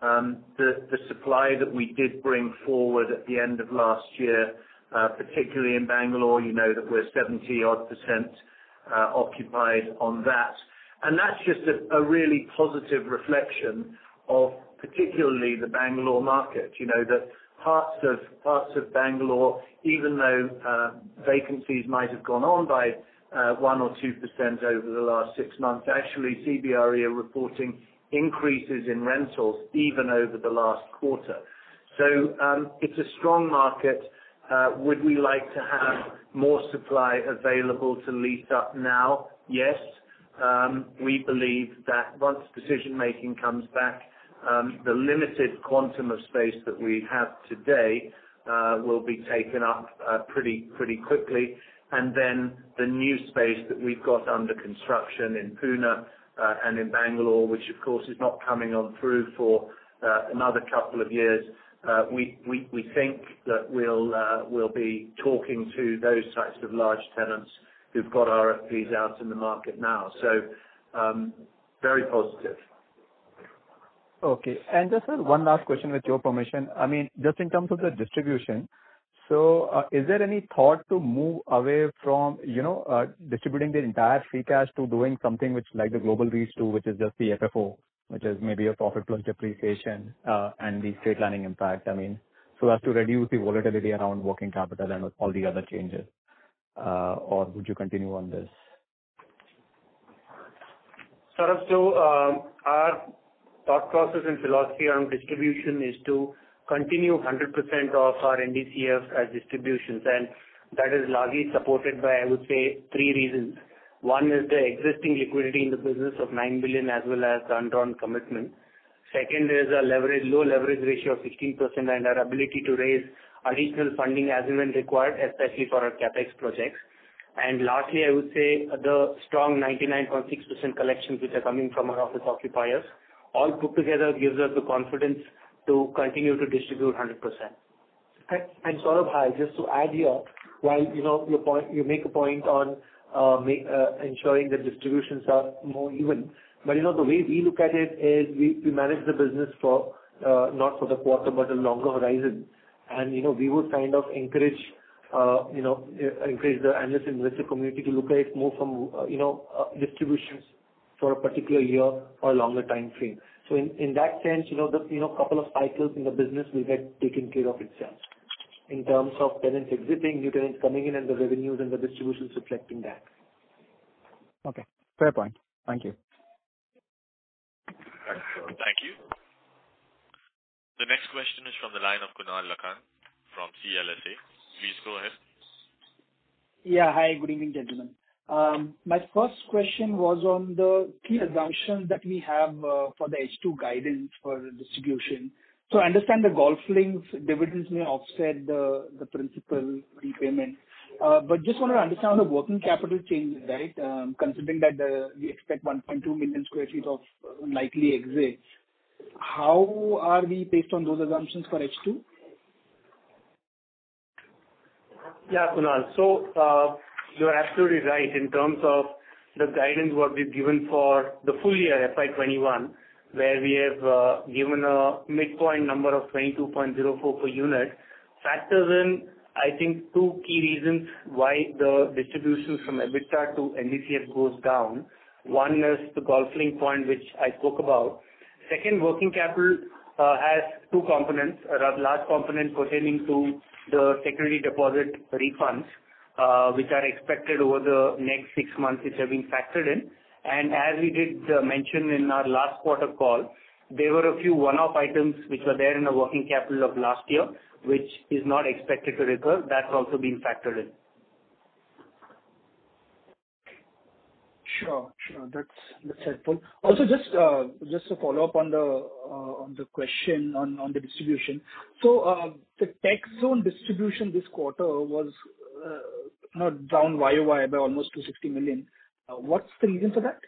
Um, the, the supply that we did bring forward at the end of last year, uh, particularly in Bangalore, you know that we're seventy odd percent uh, occupied on that. And that's just a, a really positive reflection of particularly the Bangalore market. You know, that parts of, parts of Bangalore, even though uh, vacancies might have gone on by uh, one or two percent over the last six months, actually C B R E are reporting increases in rentals even over the last quarter. So um, it's a strong market. Uh, would we like to have more supply available to lease up now? Yes. Um, we believe that once decision-making comes back, um, the limited quantum of space that we have today uh, will be taken up uh, pretty pretty quickly. And then the new space that we've got under construction in Pune uh, and in Bangalore, which of course is not coming on through for uh, another couple of years, uh, we, we, we think that we'll, uh, we'll be talking to those types of large tenants who've got R F Ps out in the market now. So um, very positive. Okay. And just one last question with your permission. I mean, just in terms of the distribution, so uh, is there any thought to move away from, you know, uh, distributing the entire free cash to doing something which like the global REITs do, which is just the F F O, which is maybe a profit plus depreciation uh, and the straight lining impact? I mean, so as to reduce the volatility around working capital and all the other changes. Uh, or would you continue on this? Saurabh, so um, our thought process and philosophy around distribution is to continue one hundred percent of our N D C F as distributions, and that is largely supported by, I would say, three reasons. One is the existing liquidity in the business of nine billion as well as the undrawn commitment. Second is a leverage, low leverage ratio of sixteen percent and our ability to raise additional funding as and when required, especially for our CapEx projects. And lastly, I would say the strong ninety-nine point six percent collections which are coming from our office occupiers, all put together gives us the confidence to continue to distribute one hundred percent. And, and Saurabh, hi, just to add here, while you know your point, you make a point on uh, make, uh, ensuring that distributions are more even, but you know the way we look at it is we, we manage the business for uh, not for the quarter but a longer horizon. And, you know, we would kind of encourage, uh, you know, encourage the analyst and investor community to look at it more from, uh, you know, uh, distributions for a particular year or a longer time frame. So in, in that sense, you know, the, you know, couple of cycles in the business will get taken care of itself in terms of tenants exiting, new tenants coming in, and the revenues and the distributions reflecting that. Okay. Fair point. Thank you. Thank you. The next question is from the line of Kunal Lakhan from C L S A. Please go ahead. Yeah, hi. Good evening, gentlemen. Um, my first question was on the key assumptions that we have uh, for the H two guidance for distribution. So I understand the Golflinks dividends may offset the, the principal repayment, uh, but just want to understand on the working capital changes, right? Um, considering that the, we expect one point two million square feet of likely exit. How are we based on those assumptions for H two? Yeah, Kunal. So uh, you're absolutely right in terms of the guidance what we've given for the full year F Y twenty-one, where we have uh, given a midpoint number of twenty-two point zero four per unit. Factors in, I think, two key reasons why the distributions from EBITDA to N D C F goes down. One is the Golflink point, which I spoke about. Second, working capital uh, has two components, a large component pertaining to the security deposit refunds, uh, which are expected over the next six months, which have been factored in. And as we did uh, mention in our last quarter call, there were a few one-off items which were there in the working capital of last year, which is not expected to recur. That's also been factored in. Sure, sure. That's that's helpful. Also, just uh, just to follow up on the uh, on the question on, on the distribution. So uh, the tech zone distribution this quarter was uh, not down Y O Y by almost two hundred sixty million. Uh, what's the reason for that?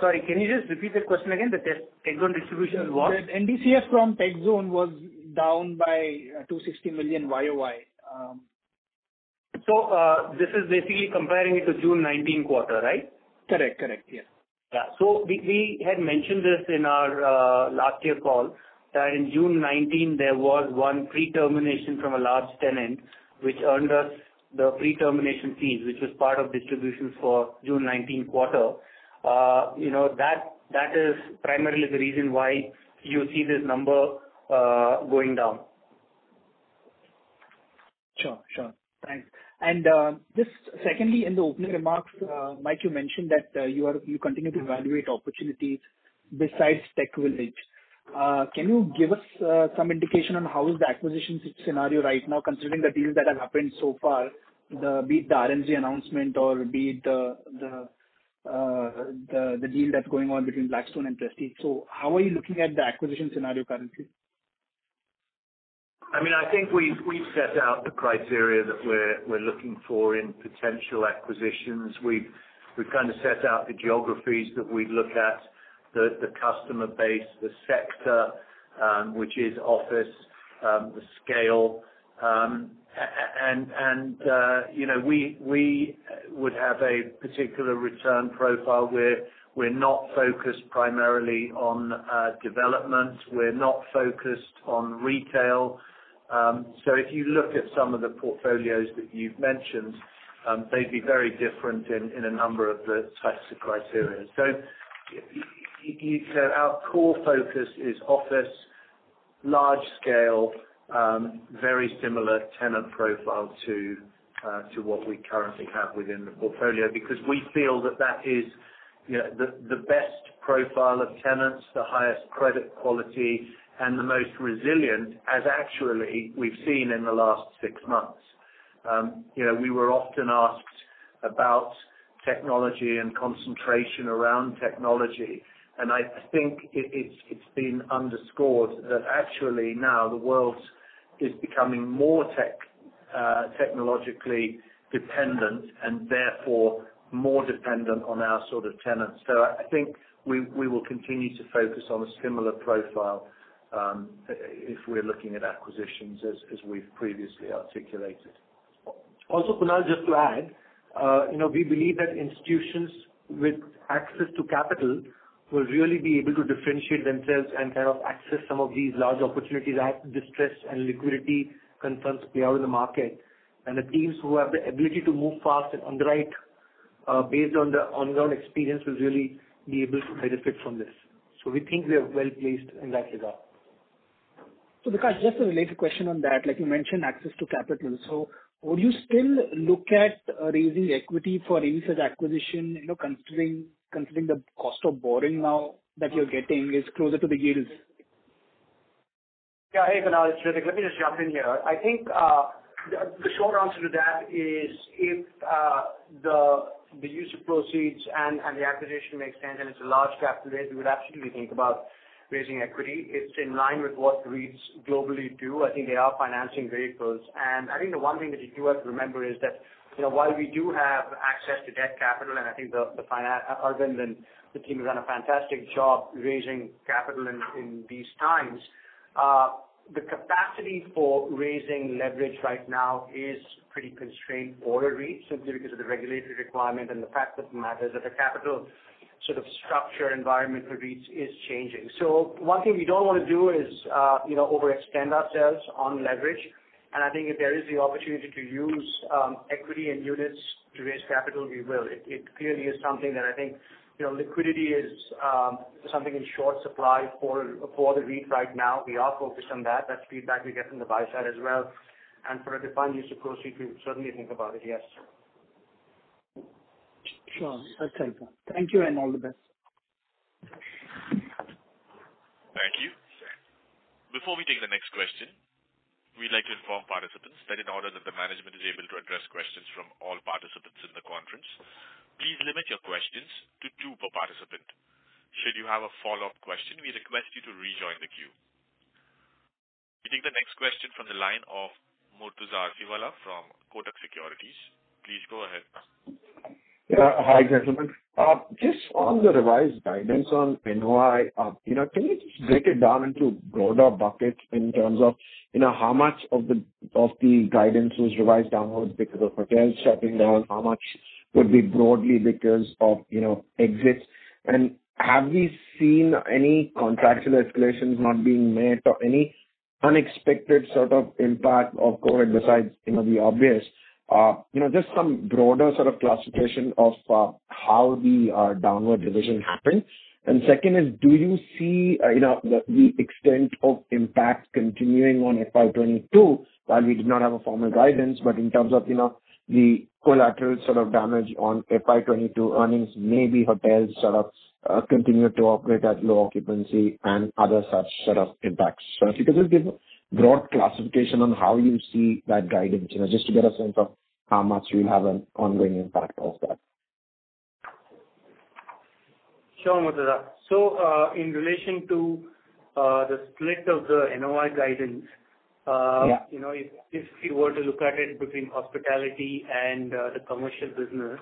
Sorry, can you just repeat the question again? The tech, tech zone distribution is what? The N D C F from tech zone was down by two hundred sixty million Y O Y. Um, So, uh, this is basically comparing it to June nineteen quarter, right? Correct, correct, yeah. Yeah. So we, we had mentioned this in our uh, last year call that in June nineteenth, there was one pre-termination from a large tenant, which earned us the pre-termination fees, which was part of distributions for June nineteenth quarter. Uh, you know, that that is primarily the reason why you see this number uh, going down. Sure, sure. Thanks. And uh, just secondly, in the opening remarks, uh, Mike, you mentioned that uh, you are you continue to evaluate opportunities besides Tech Village. Uh, can you give us uh, some indication on how is the acquisition scenario right now, considering the deals that have happened so far, the, be it the R M G announcement or be it the the, uh, the the deal that's going on between Blackstone and Prestige? So how are you looking at the acquisition scenario currently? I mean, I think we've, we've set out the criteria that we're, we're looking for in potential acquisitions. We've, we've kind of set out the geographies that we look at, the, the customer base, the sector, um, which is office, um, the scale. Um, and, and uh, you know, we, we would have a particular return profile. We're, we're not focused primarily on uh, development. We're not focused on retail. Um, so if you look at some of the portfolios that you've mentioned, um, they'd be very different in, in a number of the types of criteria. So, you, so our core focus is office, large scale, um, very similar tenant profile to uh, to what we currently have within the portfolio, because we feel that that is, you know, the, the best profile of tenants, the highest credit quality, and the most resilient, as actually we've seen in the last six months. Um, you know, we were often asked about technology and concentration around technology, and I think it, it's, it's been underscored that actually now the world is becoming more tech, uh, technologically dependent, and therefore more dependent on our sort of tenants. So I think we, we will continue to focus on a similar profile Um, if we're looking at acquisitions, as, as we've previously articulated. Also, Kunal, just to add, uh, you know, we believe that institutions with access to capital will really be able to differentiate themselves and kind of access some of these large opportunities as distress and liquidity concerns play out in the market. And the teams who have the ability to move fast and underwrite uh, based on the on-ground experience will really be able to benefit from this. So we think we are well placed in that regard. So, Vikash, just a related question on that. Like you mentioned, access to capital. So, would you still look at uh, raising equity for any such acquisition? You know, considering considering the cost of borrowing now that you're getting is closer to the yields. Yeah, hey, Kunal, it's Ritwik. Let me just jump in here. I think uh, the, the short answer to that is if uh, the the use of proceeds and, and the acquisition makes sense and it's a large capital raise, we would absolutely think about raising equity. It's in line with what REITs globally do. I think they are financing vehicles. And I think the one thing that you do have to remember is that, you know, while we do have access to debt capital, and I think the, the finance, Arvind and the team have done a fantastic job raising capital in, in these times, uh, the capacity for raising leverage right now is pretty constrained for a REIT, simply because of the regulatory requirement and the fact that it matters that the capital sort of structure environment for REITs is changing. So one thing we don't want to do is, uh, you know, overextend ourselves on leverage. And I think if there is the opportunity to use um, equity and units to raise capital, we will. It, it clearly is something that I think, you know, liquidity is um, something in short supply for for the REIT right now. We are focused on that. That's feedback we get from the buy side as well. And for a defined use of proceeds, we certainly think about it, yes. Sure. That's helpful. Thank you and all the best. Thank you. Before we take the next question, we'd like to inform participants that in order that the management is able to address questions from all participants in the conference, please limit your questions to two per participant. Should you have a follow-up question, we request you to rejoin the queue. We take the next question from the line of Murtuza Arsiwala from Kotak Securities. Please go ahead. Yeah, hi, gentlemen. Uh, just on the revised guidance on N O I, uh, you know, can you just break it down into broader buckets in terms of, you know, how much of the of the guidance was revised downwards because of hotels shutting down, how much would be broadly because of, you know, exits, And have we seen any contractual escalations not being met or any unexpected sort of impact of COVID besides, you know, the obvious? Uh, you know, just some broader sort of classification of uh, how the uh, downward revision happened. And second is, do you see, uh, you know, the, the extent of impact continuing on F Y twenty-two? While we did not have a formal guidance, but in terms of, you know, the collateral sort of damage on F Y twenty-two earnings, maybe hotels sort of uh, continue to operate at low occupancy and other such sort of impacts. So if you could just give a broad classification on how you see that guidance, you know, just to get a sense of how much you'll have an ongoing impact of that. Sure, Murtuza. So uh, in relation to uh, the split of the N O I guidance, uh, yeah. you know, if, if you were to look at it between hospitality and uh, the commercial business,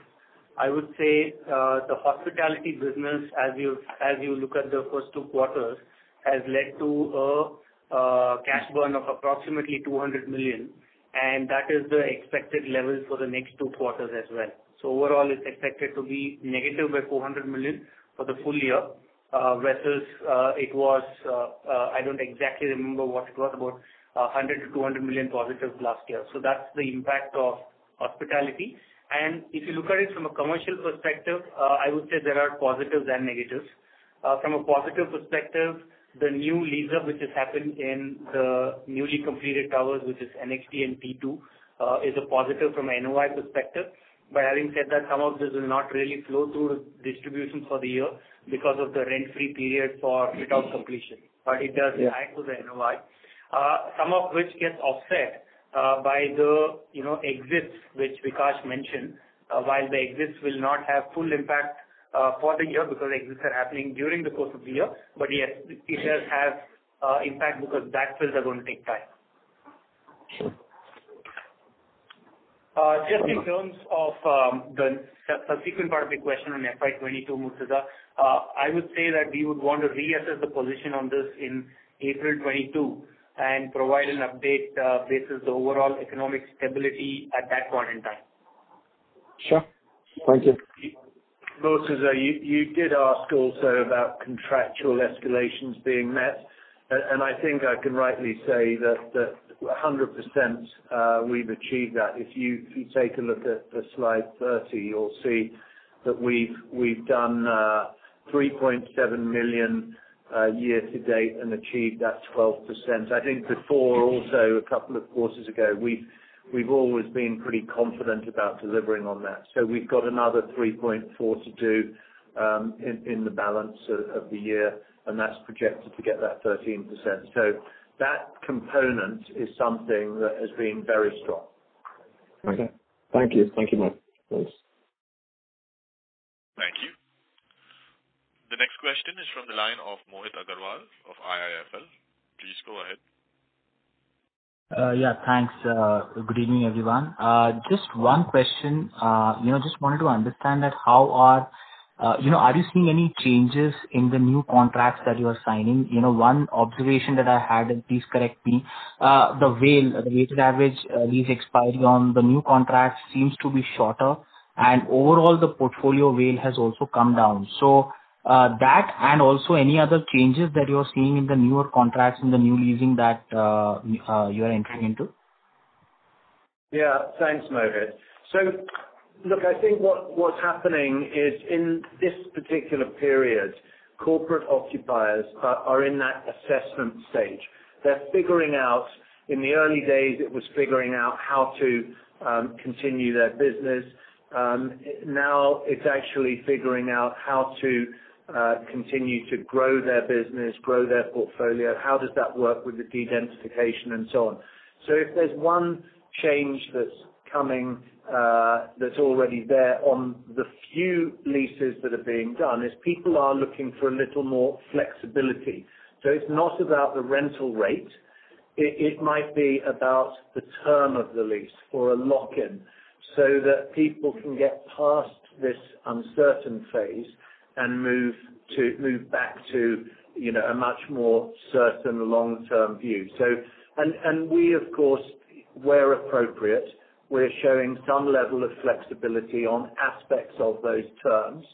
I would say uh, the hospitality business, as you as you look at the first two quarters, has led to a uh, cash burn of approximately two hundred million, and that is the expected level for the next two quarters as well. So overall, it's expected to be negative by four hundred million. For the full year, uh, versus uh, it was, uh, uh, I don't exactly remember what it was, about uh, one hundred to two hundred million positive last year. So that's the impact of hospitality. And if you look at it from a commercial perspective, uh, I would say there are positives and negatives. Uh, from a positive perspective, the new lease-up which has happened in the newly completed towers, which is N X T and T two, uh, is a positive from an N O I perspective. But having said that, some of this will not really flow through distributions for the year because of the rent-free period for fit-out completion. But it does yeah. add to the N O I, uh, some of which gets offset uh, by the, you know, exits which Vikash mentioned. Uh, while the exits will not have full impact uh, for the year because exits are happening during the course of the year, but yes, it does have uh, impact because backfills are going to take time. Sure. Uh, just in terms of um, the subsequent part of the question on F Y twenty-two, Murtuza, uh, I would say that we would want to reassess the position on this in April twenty-two and provide an update uh, basis the overall economic stability at that point in time. Sure. Thank you. Murtuza, you, you did ask also about contractual escalations being met, and I think I can rightly say that, that one hundred percent uh, we've achieved that. If you, if you take a look at the slide thirty, you'll see that we've we've done uh, three point seven million uh, year to date and achieved that twelve percent. I think before, also a couple of quarters ago, we've we've always been pretty confident about delivering on that. So we've got another three point four to do um, in, in the balance of, of the year, and that's projected to get that thirteen percent. So that component is something that has been very strong. Okay. Thank you. Thank you, Mike. Thanks. Thank you. The next question is from the line of Mohit Agarwal of I I F L. Please go ahead. Uh, yeah, thanks. Uh, good evening, everyone. Uh, just one question. Uh, you know, just wanted to understand that how are Uh, you know, are you seeing any changes in the new contracts that you are signing? You know, one observation that I had, and please correct me, uh, the W A L E, the weighted average uh, lease expiry on the new contracts seems to be shorter, and overall the portfolio W A L E has also come down. So uh, that, and also any other changes that you are seeing in the newer contracts, in the new leasing that uh, uh, you are entering into? Yeah, thanks, Mohit. So, look, I think what, what's happening is in this particular period, corporate occupiers are, are in that assessment stage. They're figuring out, in the early days, it was figuring out how to um, continue their business. Um, now it's actually figuring out how to uh, continue to grow their business, grow their portfolio. How does that work with the de-densification and so on? So if there's one change that's coming uh, that's already there on the few leases that are being done, is people are looking for a little more flexibility. So it's not about the rental rate. It, it might be about the term of the lease or a lock-in, so that people can get past this uncertain phase and move to move back to, you know, a much more certain long-term view. So, and, and we, of course, where appropriate, we're showing some level of flexibility on aspects of those terms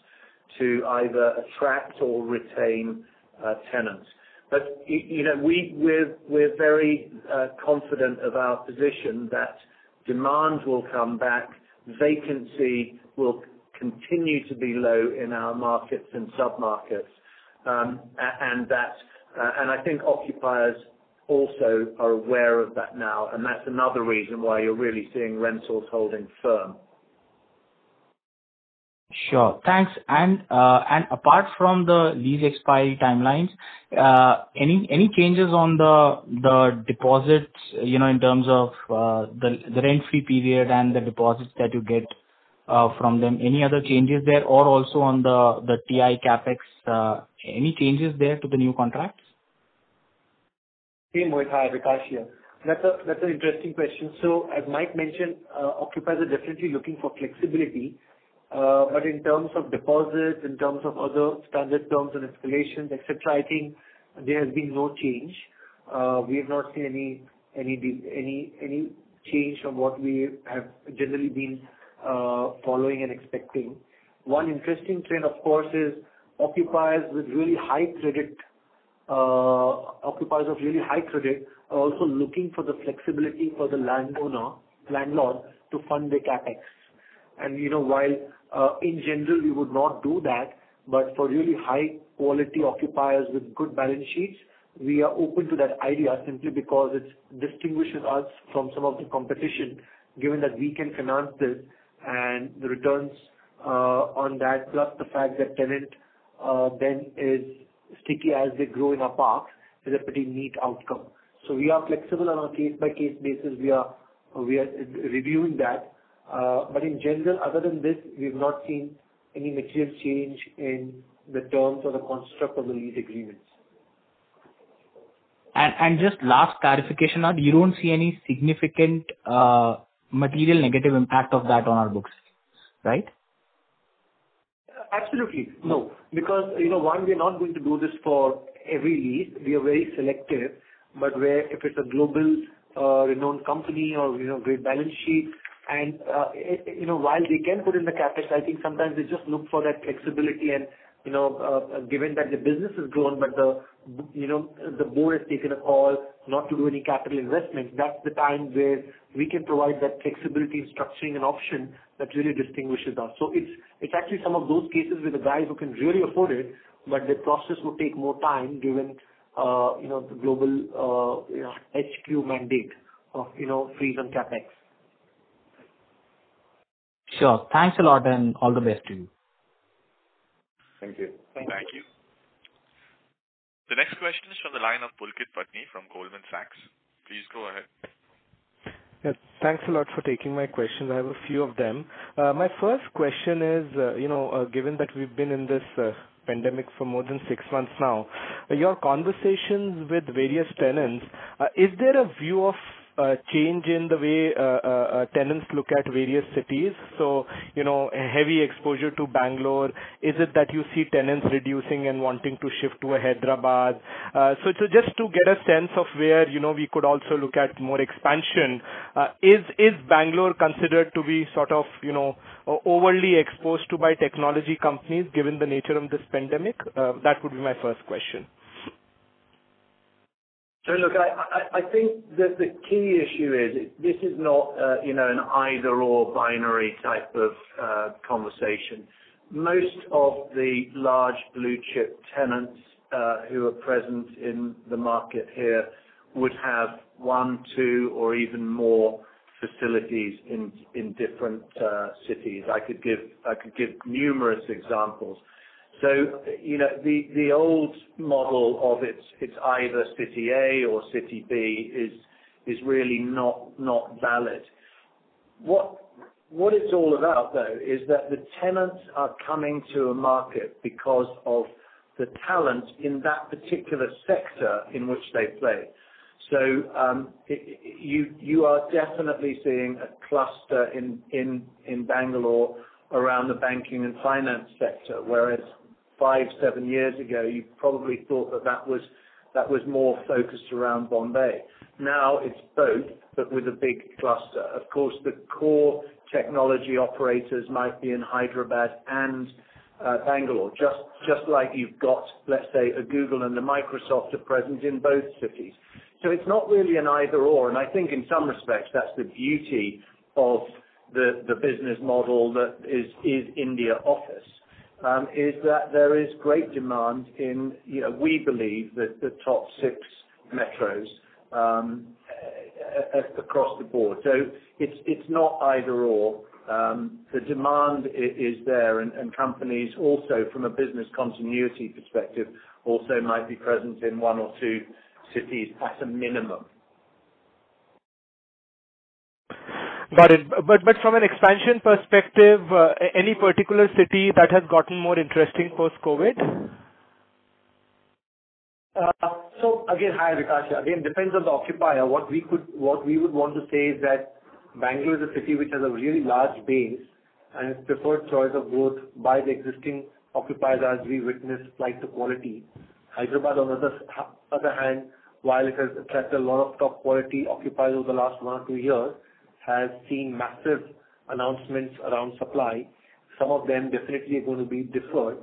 to either attract or retain uh, tenants. But, you know, we, we're, we're very uh, confident of our position that demand will come back, vacancy will continue to be low in our markets and sub-markets, um, and that, uh, and I think occupiers also are aware of that now, and that's another reason why you're really seeing rentals holding firm. Sure. Thanks. And uh, and apart from the lease expiry timelines, uh, any any changes on the the deposits? You know, in terms of uh, the the rent free period and the deposits that you get uh, from them. Any other changes there, or also on the the T I capex? Uh, any changes there to the new contracts? Hey, Mohit. Hi, Vikash here. That's a that's an interesting question. So as Mike mentioned, uh, occupiers are definitely looking for flexibility. Uh, but in terms of deposits, in terms of other standard terms and escalations, et cetera, I think there has been no change. Uh, we have not seen any any any any change from what we have generally been uh, following and expecting. One interesting trend, of course, is occupiers with really high credit, uh, occupiers of really high credit are also looking for the flexibility for the landowner, landlord to fund their capex. And you know, while uh, in general we would not do that, but for really high quality occupiers with good balance sheets, we are open to that idea simply because it distinguishes us from some of the competition, given that we can finance this and the returns uh, on that, plus the fact that tenant uh, then is sticky as they grow in our parks, is a pretty neat outcome. So we are flexible on a case by case basis. We are we are reviewing that. Uh, but in general, other than this, we've not seen any material change in the terms or the construct of the lease agreements. And, and just last clarification, you don't see any significant uh, material negative impact of that on our books, right? Absolutely, no. Because, you know, one, we're not going to do this for every lease. We are very selective. But where if it's a global uh, renowned company or, you know, great balance sheet, and, uh, it, you know, while they can put in the capex, I think sometimes they just look for that flexibility and, you know, uh, given that the business has grown, but the, you know, the board has taken a call not to do any capital investment, that's the time where we can provide that flexibility, structuring an option that really distinguishes us. So it's, it's actually some of those cases with the guys who can really afford it, but the process would take more time given, uh, you know, the global uh, you know, H Q mandate of, you know, freeze on capex. Sure. Thanks a lot and all the best to you. Thank you. Thank you. Thank you. The next question is from the line of Pulkit Patni from Goldman Sachs. Please go ahead. Yeah, thanks a lot for taking my questions. I have a few of them. Uh, my first question is, uh, you know, uh, given that we've been in this uh, pandemic for more than six months now, uh, your conversations with various tenants, uh, is there a view of Uh, change in the way uh, uh, tenants look at various cities? So, you know, heavy exposure to Bangalore. Is it that you see tenants reducing and wanting to shift to a Hyderabad? Uh, so, so just to get a sense of where, you know, we could also look at more expansion. Uh, is is Bangalore considered to be sort of, you know, overly exposed to by technology companies given the nature of this pandemic? Uh, that would be my first question. So look, I, I, I think that the key issue is this is not, uh, you know, an either-or binary type of uh, conversation. Most of the large blue-chip tenants uh, who are present in the market here would have one, two, or even more facilities in in different uh, cities. I could give I could give numerous examples. So, you know, the, the old model of it's, it's either city A or city B is, is really not, not valid. What, what it's all about, though, is that the tenants are coming to a market because of the talent in that particular sector in which they play. So, um, it, you, you are definitely seeing a cluster in, in, in Bangalore around the banking and finance sector, whereas five, seven years ago, you probably thought that that was, that was more focused around Bombay. Now it's both, but with a big cluster. Of course, the core technology operators might be in Hyderabad and uh, Bangalore, just, just like you've got, let's say, a Google and a Microsoft are present in both cities. So it's not really an either-or, and I think in some respects that's the beauty of the, the business model that is, is India office, um, is that there is great demand in, you know, we believe that the top six metros um, across the board. So it's, it's not either-or. Um, the demand is there, and, and companies also, from a business continuity perspective, also might be present in one or two cities at a minimum. Got it. But, but from an expansion perspective, uh, any particular city that has gotten more interesting post-COVID? Uh, so again, hi Vikash. Again, depends on the occupier. What we could, what we would want to say is that Bangalore is a city which has a really large base and its preferred choice of growth by the existing occupiers, as we witnessed flight to quality. Hyderabad, on the other, other hand, while it has attracted a lot of top quality occupiers over the last one or two years, has seen massive announcements around supply. Some of them definitely are going to be deferred,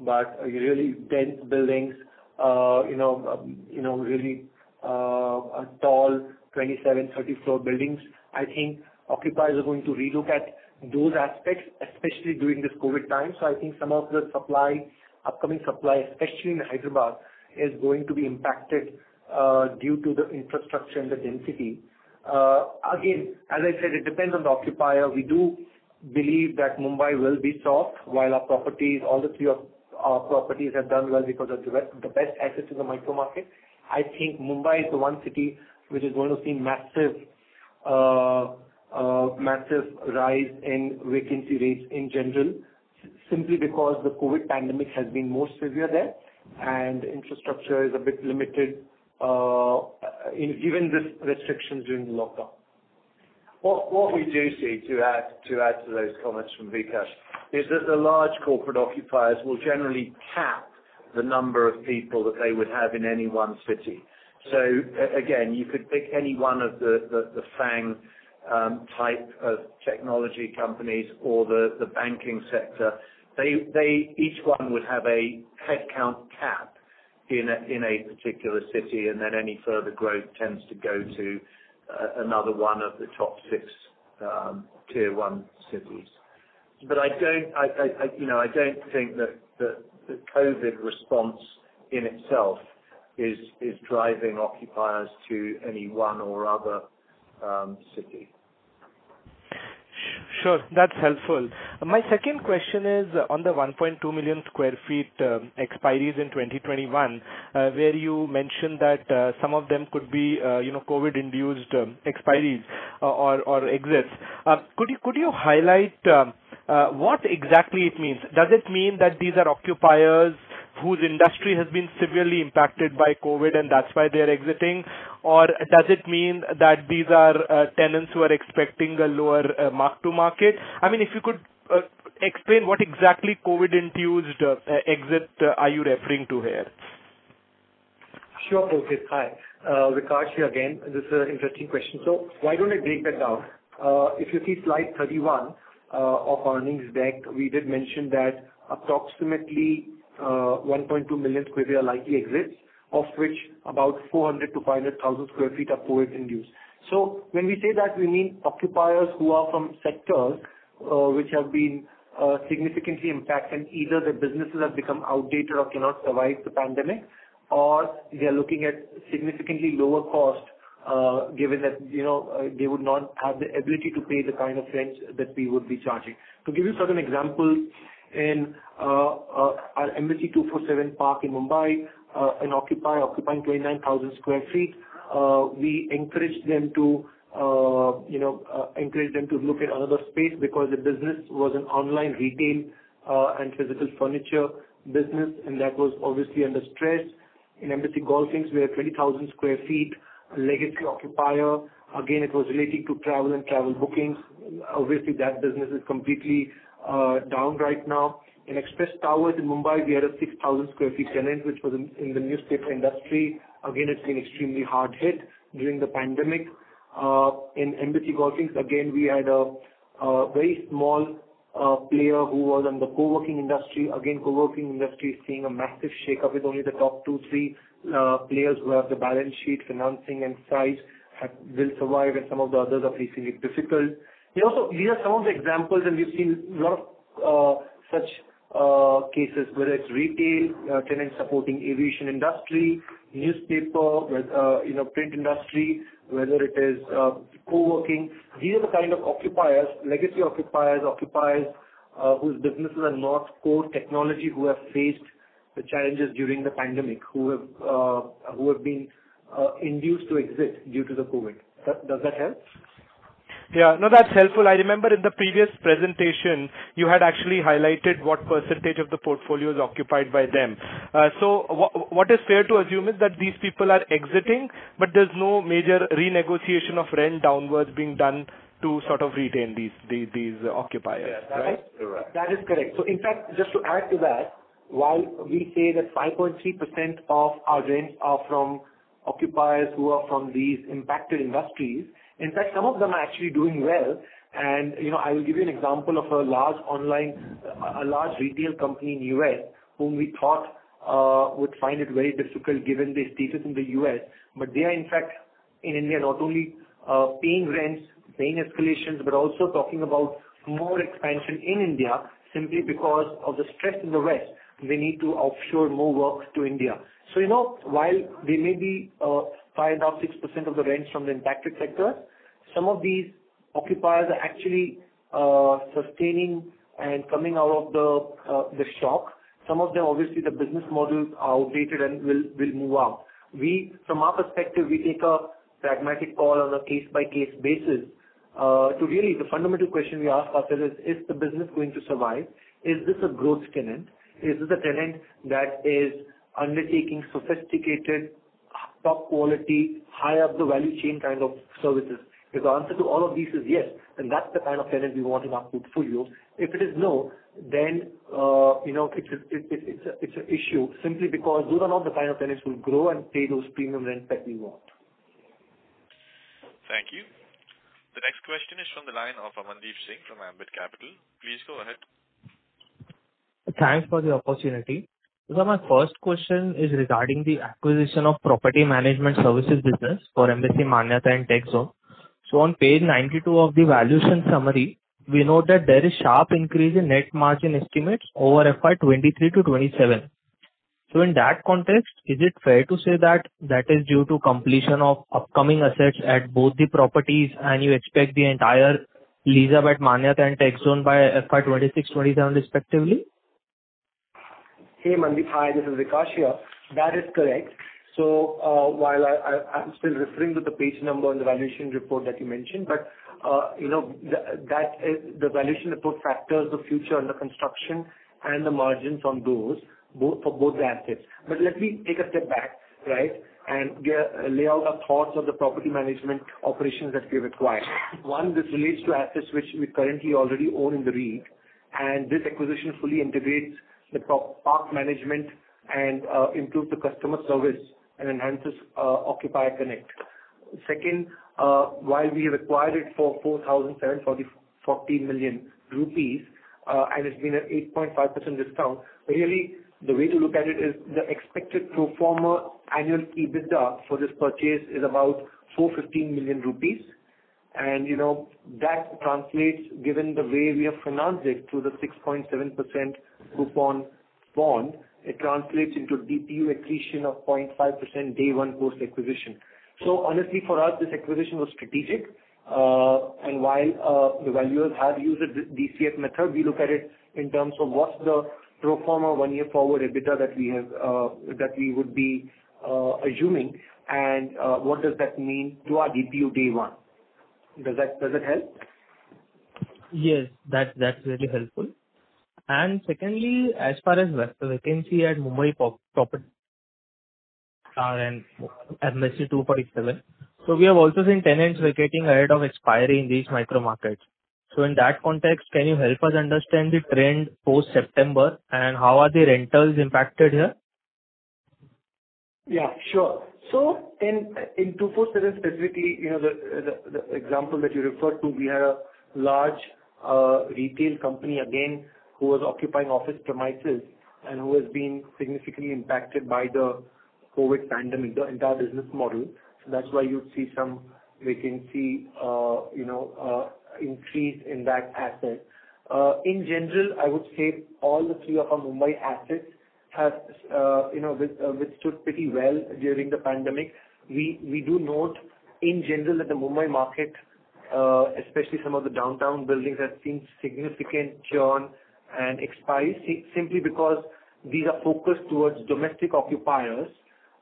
but really dense buildings, uh, you know, you know, really uh, tall twenty-seven, thirty floor buildings. I think occupiers are going to relook at those aspects, especially during this COVID time. So I think some of the supply, upcoming supply, especially in Hyderabad, is going to be impacted uh, due to the infrastructure and the density. Uh, again, as I said, it depends on the occupier. We do believe that Mumbai will be soft, while our properties, all the three of our properties have done well because of the best access to the micro market. I think Mumbai is the one city which is going to see massive Uh, uh, massive rise in vacancy rates in general, simply because the COVID pandemic has been more severe there, and infrastructure is a bit limited uh, in, given this restrictions during the lockdown. What, what we do see, to add to add to those comments from Vikash, is that the large corporate occupiers will generally cap the number of people that they would have in any one city. So, again, you could pick any one of the, the, the FANG um, type of technology companies or the, the banking sector. They, they, each one would have a headcount cap in a, in a particular city, and then any further growth tends to go to uh, another one of the top six um, tier one cities. But I don't, I, I, I, you know, I don't think that the, the COVID response in itself Is, is driving occupiers to any one or other um, city. Sure, that's helpful. My second question is on the one point two million square feet uh, expiries in twenty twenty-one, uh, where you mentioned that uh, some of them could be, uh, you know, COVID-induced um, expiries uh, or, or exits. Uh, could you could you highlight um, uh, what exactly it means? Does it mean that these are occupiers whose industry has been severely impacted by COVID and that's why they're exiting? Or does it mean that these are uh, tenants who are expecting a lower uh, mark-to-market? I mean, if you could uh, explain what exactly COVID-induced uh, exit uh, are you referring to here? Sure, Pulkit. Hi. Uh, Vikash here again. This is an interesting question. So why don't I break that down? Uh, if you see slide thirty-one uh, of our earnings deck, we did mention that approximately Uh, one point two million square feet are likely exits, of which about four hundred to five hundred thousand square feet are COVID induced. So when we say that, we mean occupiers who are from sectors uh, which have been uh, significantly impacted. Either their businesses have become outdated or cannot survive the pandemic, or they are looking at significantly lower cost, uh, given that, you know, uh, they would not have the ability to pay the kind of rents that we would be charging. To give you certain examples, in uh, uh, our Embassy two forty-seven Park in Mumbai, uh, an occupier occupying twenty-nine thousand square feet. Uh, we encouraged them to, uh, you know, uh, encourage them to look at another space because the business was an online retail uh, and physical furniture business, and that was obviously under stress. In Embassy Golflinks, we had twenty thousand square feet, a legacy occupier. Again, it was relating to travel and travel bookings. Obviously, that business is completely Uh, down right now. In Express Towers in Mumbai, we had a six thousand square feet tenant, which was in, in the newspaper industry. Again, it's been extremely hard hit during the pandemic. Uh, in Embassy Golflinks, again, we had a, a very small uh, player who was in the co-working industry. Again, co-working industry is seeing a massive shake-up, with only the top two, three uh, players who have the balance sheet, financing, and size have, will survive, and some of the others are facing it difficult. You know, so these are some of the examples, and we've seen a lot of uh, such uh, cases, whether it's retail, uh, tenants supporting aviation industry, newspaper, uh, you know, print industry, whether it is uh, co-working. These are the kind of occupiers, legacy occupiers, occupiers uh, whose businesses are not core technology, who have faced the challenges during the pandemic, who have uh, who have been uh, induced to exit due to the COVID. Does that help? Yeah, no, that's helpful. I remember in the previous presentation, you had actually highlighted what percentage of the portfolio is occupied by them. Uh, so w- what is fair to assume is that these people are exiting, but there's no major renegotiation of rent downwards being done to sort of retain these these, these uh, occupiers, yeah, that right? Is, right? That is correct. So in fact, just to add to that, while we say that five point three percent of our rents are from occupiers who are from these impacted industries, in fact, some of them are actually doing well. And, you know, I will give you an example of a large online, a large retail company in U S, whom we thought uh, would find it very difficult given their status in the U S. But they are, in fact, in India, not only uh, paying rents, paying escalations, but also talking about more expansion in India simply because of the stress in the West. They need to offshore more work to India. So, you know, while they may be uh, five point five to six percent of the rents from the impacted sectors, some of these occupiers are actually uh, sustaining and coming out of the uh, the shock. Some of them, obviously, the business models are outdated and will, will move out. We, from our perspective, we take a pragmatic call on a case-by-case basis uh, to really, the fundamental question we ask ourselves is, is the business going to survive? Is this a growth tenant? Is this a tenant that is undertaking sophisticated, top quality, high up the value chain kind of services? If the answer to all of these is yes, then that's the kind of tenant we want in our portfolio. If it is no, then uh, you know it's a, it, it, it's a, it's an issue simply because those are not the kind of tenants who will grow and pay those premium rents that we want. Thank you. The next question is from the line of Amandeep Singh from Ambit Capital. Please go ahead. Thanks for the opportunity. So my first question is regarding the acquisition of property management services business for Embassy Manyata and Tech Zone. So on page ninety-two of the valuation summary, we note that there is sharp increase in net margin estimates over F Y twenty-three to twenty-seven. So in that context, is it fair to say that that is due to completion of upcoming assets at both the properties and you expect the entire lease-up at Manyata and Tech Zone by F Y twenty-six twenty-seven respectively? Hey Mandeep, hi, this is Vikash here. That is correct. So uh, while I, I, I'm still referring to the page number in the valuation report that you mentioned, but uh, you know th- that is, the valuation report factors the future under construction and the margins on those both for both the assets. But let me take a step back, right, and get, lay out our thoughts of the property management operations that we've acquired. One, this relates to assets which we currently already own in the REIT, and this acquisition fully integrates the park management and uh, improve the customer service and enhances uh, Occupier Connect. Second, uh, while we have acquired it for four thousand seven hundred forty million rupees uh, and it's been an eight point five percent discount, really the way to look at it is the expected pro forma annual EBITDA for this purchase is about four hundred fifteen million rupees. And, you know, that translates, given the way we have financed it through the six point seven percent coupon bond, it translates into D P U accretion of zero point five percent day one post-acquisition. So, honestly, for us, this acquisition was strategic. Uh, and while uh, the valuers have used the D C F method, we look at it in terms of what's the pro forma one-year forward EBITDA that we have uh, that we would be uh, assuming, and uh, what does that mean to our D P U day one. Does that does it help? Yes, that that's really helpful. And secondly, as far as vacancy at Mumbai property and Embassy two forty-seven, so we have also seen tenants vacating ahead of expiry in these micro markets. So in that context, can you help us understand the trend post September and how are the rentals impacted here? Yeah, sure. So in in two forty-seven specifically, you know, the, the the example that you referred to, we had a large uh, retail company, again, who was occupying office premises and who has been significantly impacted by the COVID pandemic, the entire business model. So that's why you'd see some vacancy, uh, you know, uh, increase in that asset. Uh, in general, I would say all the three of our Mumbai assets have, uh, you know, with, uh, withstood pretty well during the pandemic. We we do note in general that the Mumbai market, uh, especially some of the downtown buildings, has seen significant churn and expiry simply because these are focused towards domestic occupiers,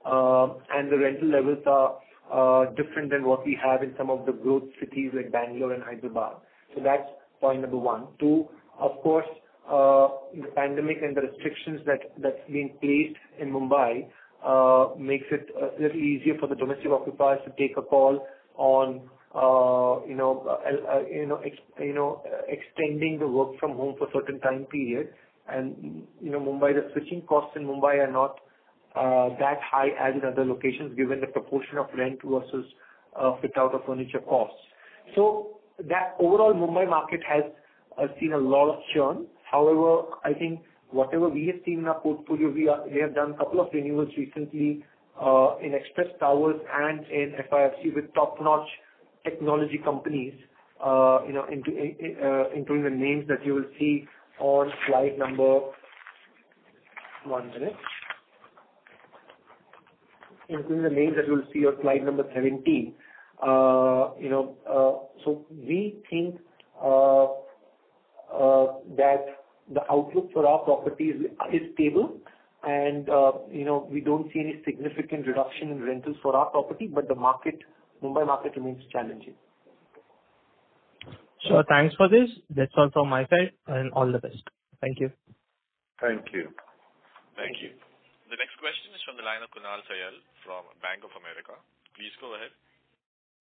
uh, and the rental levels are uh, different than what we have in some of the growth cities like Bangalore and Hyderabad. So that's point number one. Two, of course, uh, the pandemic and the restrictions that that's been placed in Mumbai uh, makes it a little easier for the domestic occupiers to take a call on Uh, you know, uh, uh, you know, ex- you know, uh, extending the work from home for a certain time period, and you know, Mumbai, the switching costs in Mumbai are not uh, that high as in other locations, given the proportion of rent versus uh, fit out of furniture costs. So that overall Mumbai market has uh, seen a lot of churn. However, I think whatever we have seen in our portfolio, we are, we have done a couple of renewals recently uh, in Express Towers and in F I F C with top-notch technology companies, uh, you know, into, uh, including the names that you will see on slide number one minute, including the names that you will see on slide number seventeen. Uh, you know, uh, so we think uh, uh, that the outlook for our properties is stable, and uh, you know, we don't see any significant reduction in rentals for our property, but the market. Mumbai market remains challenging. Sure, thanks for this. That's all from my side, and all the best. Thank you. Thank you. Thank you. The next question is from the line of Kunal Sayal from Bank of America. Please go ahead.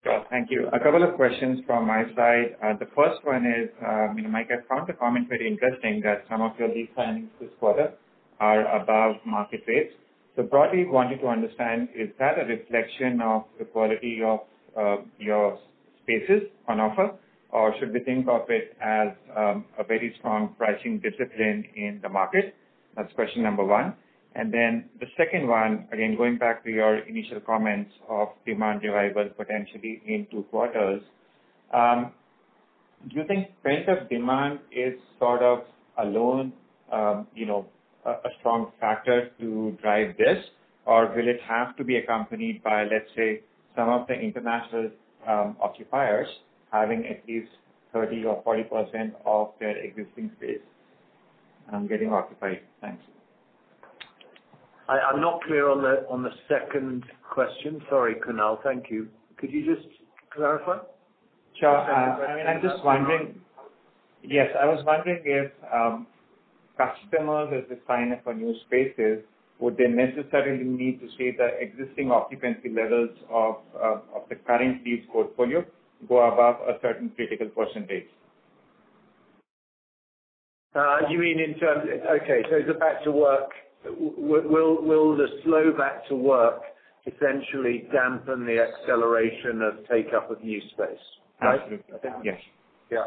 Sure, thank you. A couple of questions from my side. Uh, the first one is, um, you know, Mike, I found the comment very interesting that some of your lease signings this quarter are above market rates. So broadly, wanted to understand, is that a reflection of the quality of uh, your spaces on offer, or should we think of it as um, a very strong pricing discipline in the market? That's question number one. And then the second one, again, going back to your initial comments of demand revival potentially in two quarters, um, do you think pent-up demand is sort of alone, um, you know, a strong factor to drive this, or will it have to be accompanied by, let's say, some of the international um, occupiers having at least thirty or forty percent of their existing space um, getting occupied? Thanks. I, I'm not clear on the on the second question. Sorry, Kunal. Thank you. Could you just clarify? Sure. Uh, I mean, I'm just wondering. Yes, I was wondering if. Um, Customers, as they sign up for new spaces, would they necessarily need to see the existing occupancy levels of uh, of the current lease portfolio go above a certain critical percentage? Uh, you mean in terms? Okay, so the back to work will will the slow back to work essentially dampen the acceleration of take up of new space? Right? Absolutely. I think, yes. Yeah.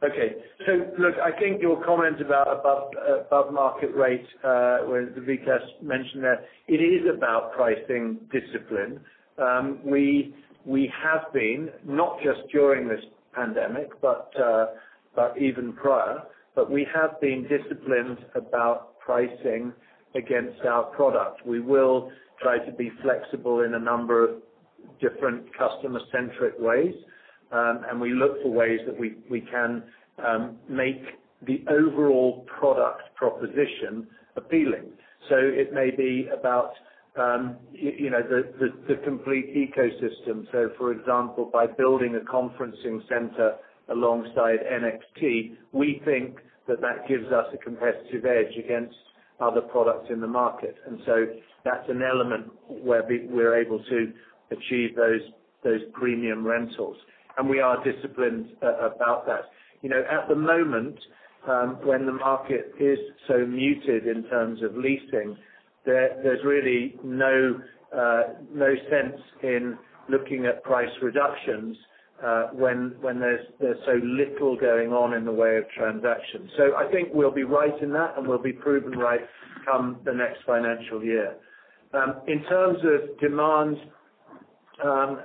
Okay. So, look, I think your comment about above uh, above market rate, uh, where Vikash mentioned that, it is about pricing discipline. Um, we we have been, not just during this pandemic, but uh, but even prior, but we have been disciplined about pricing against our product. We will try to be flexible in a number of different customer-centric ways. Um, and we look for ways that we, we can um, make the overall product proposition appealing. So it may be about, um, you, you know, the, the, the complete ecosystem. So, for example, by building a conferencing center alongside N X T, we think that that gives us a competitive edge against other products in the market. And so that's an element where we're able to achieve those those premium rentals. And we are disciplined uh, about that. You know, at the moment, um, when the market is so muted in terms of leasing, there, there's really no uh, no sense in looking at price reductions uh, when when there's there's so little going on in the way of transactions. So I think we'll be right in that, and we'll be proven right come the next financial year. Um, in terms of demand um,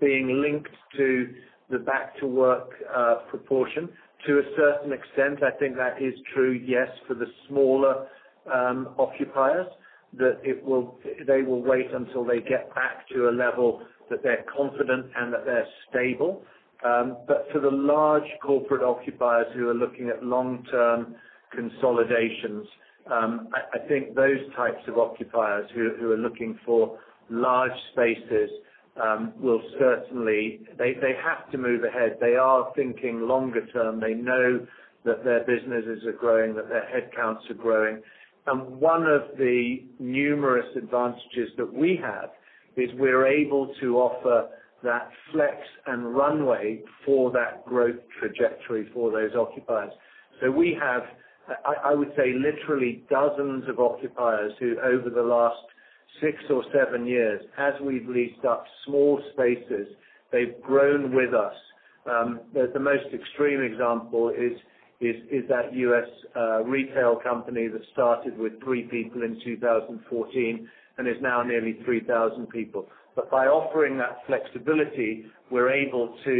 being linked to the back-to-work uh, proportion, to a certain extent, I think that is true, yes, for the smaller um, occupiers, that it will, they will wait until they get back to a level that they're confident and that they're stable. Um, but for the large corporate occupiers who are looking at long-term consolidations, um, I, I think those types of occupiers who, who are looking for large spaces Um, will certainly, they, they have to move ahead. They are thinking longer term. They know that their businesses are growing, that their headcounts are growing. And one of the numerous advantages that we have is we're able to offer that flex and runway for that growth trajectory for those occupiers. So we have, I, I would say, literally dozens of occupiers who over the last six or seven years, as we've leased up small spaces, they've grown with us. Um, the, the most extreme example is is, is that U S uh, retail company that started with three people in two thousand fourteen and is now nearly three thousand people. But by offering that flexibility, we're able to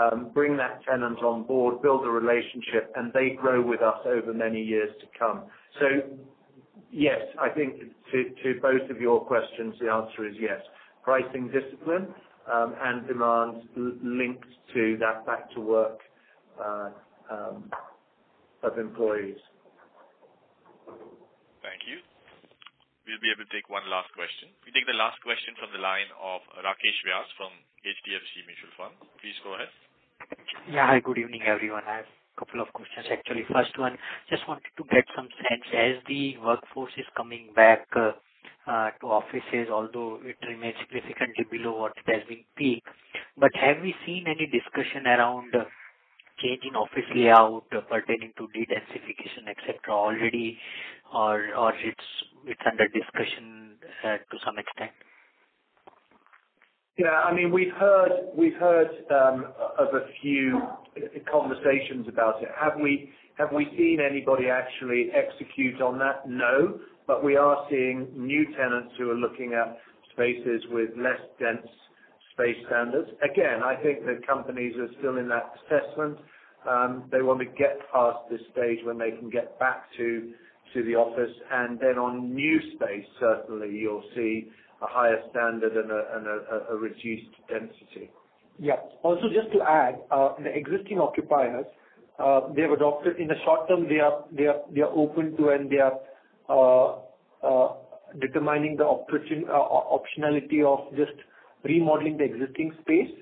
um, bring that tenant on board, build a relationship, and they grow with us over many years to come. So, yes, I think to, to both of your questions, the answer is yes. Pricing discipline um, and demand l- linked to that back to work uh, um, of employees. Thank you. We'll be able to take one last question. We take the last question from the line of Rakesh Vyas from H D F C Mutual Fund. Please go ahead. Yeah, hi, good evening, everyone. I have couple of questions actually. First one, just wanted to get some sense as the workforce is coming back uh, uh, to offices, although it remains significantly below what it has been peak. But have we seen any discussion around uh, change in office layout uh, pertaining to de-densification, et cetera already, or or it's it's under discussion uh, to some extent? Yeah, I mean, we've heard we've heard um, of a few conversations about it. Have we have we seen anybody actually execute on that? No, but we are seeing new tenants who are looking at spaces with less dense space standards. Again, I think that companies are still in that assessment. Um, they want to get past this stage when they can get back to to the office, and then on new space, certainly you'll see a higher standard and a, and a, a reduced density. Yeah. Also, just to add, uh, the existing occupiers, uh, they have adopted in the short term. They are they are they are open to and they are uh, uh, determining the option, uh, optionality of just remodeling the existing space.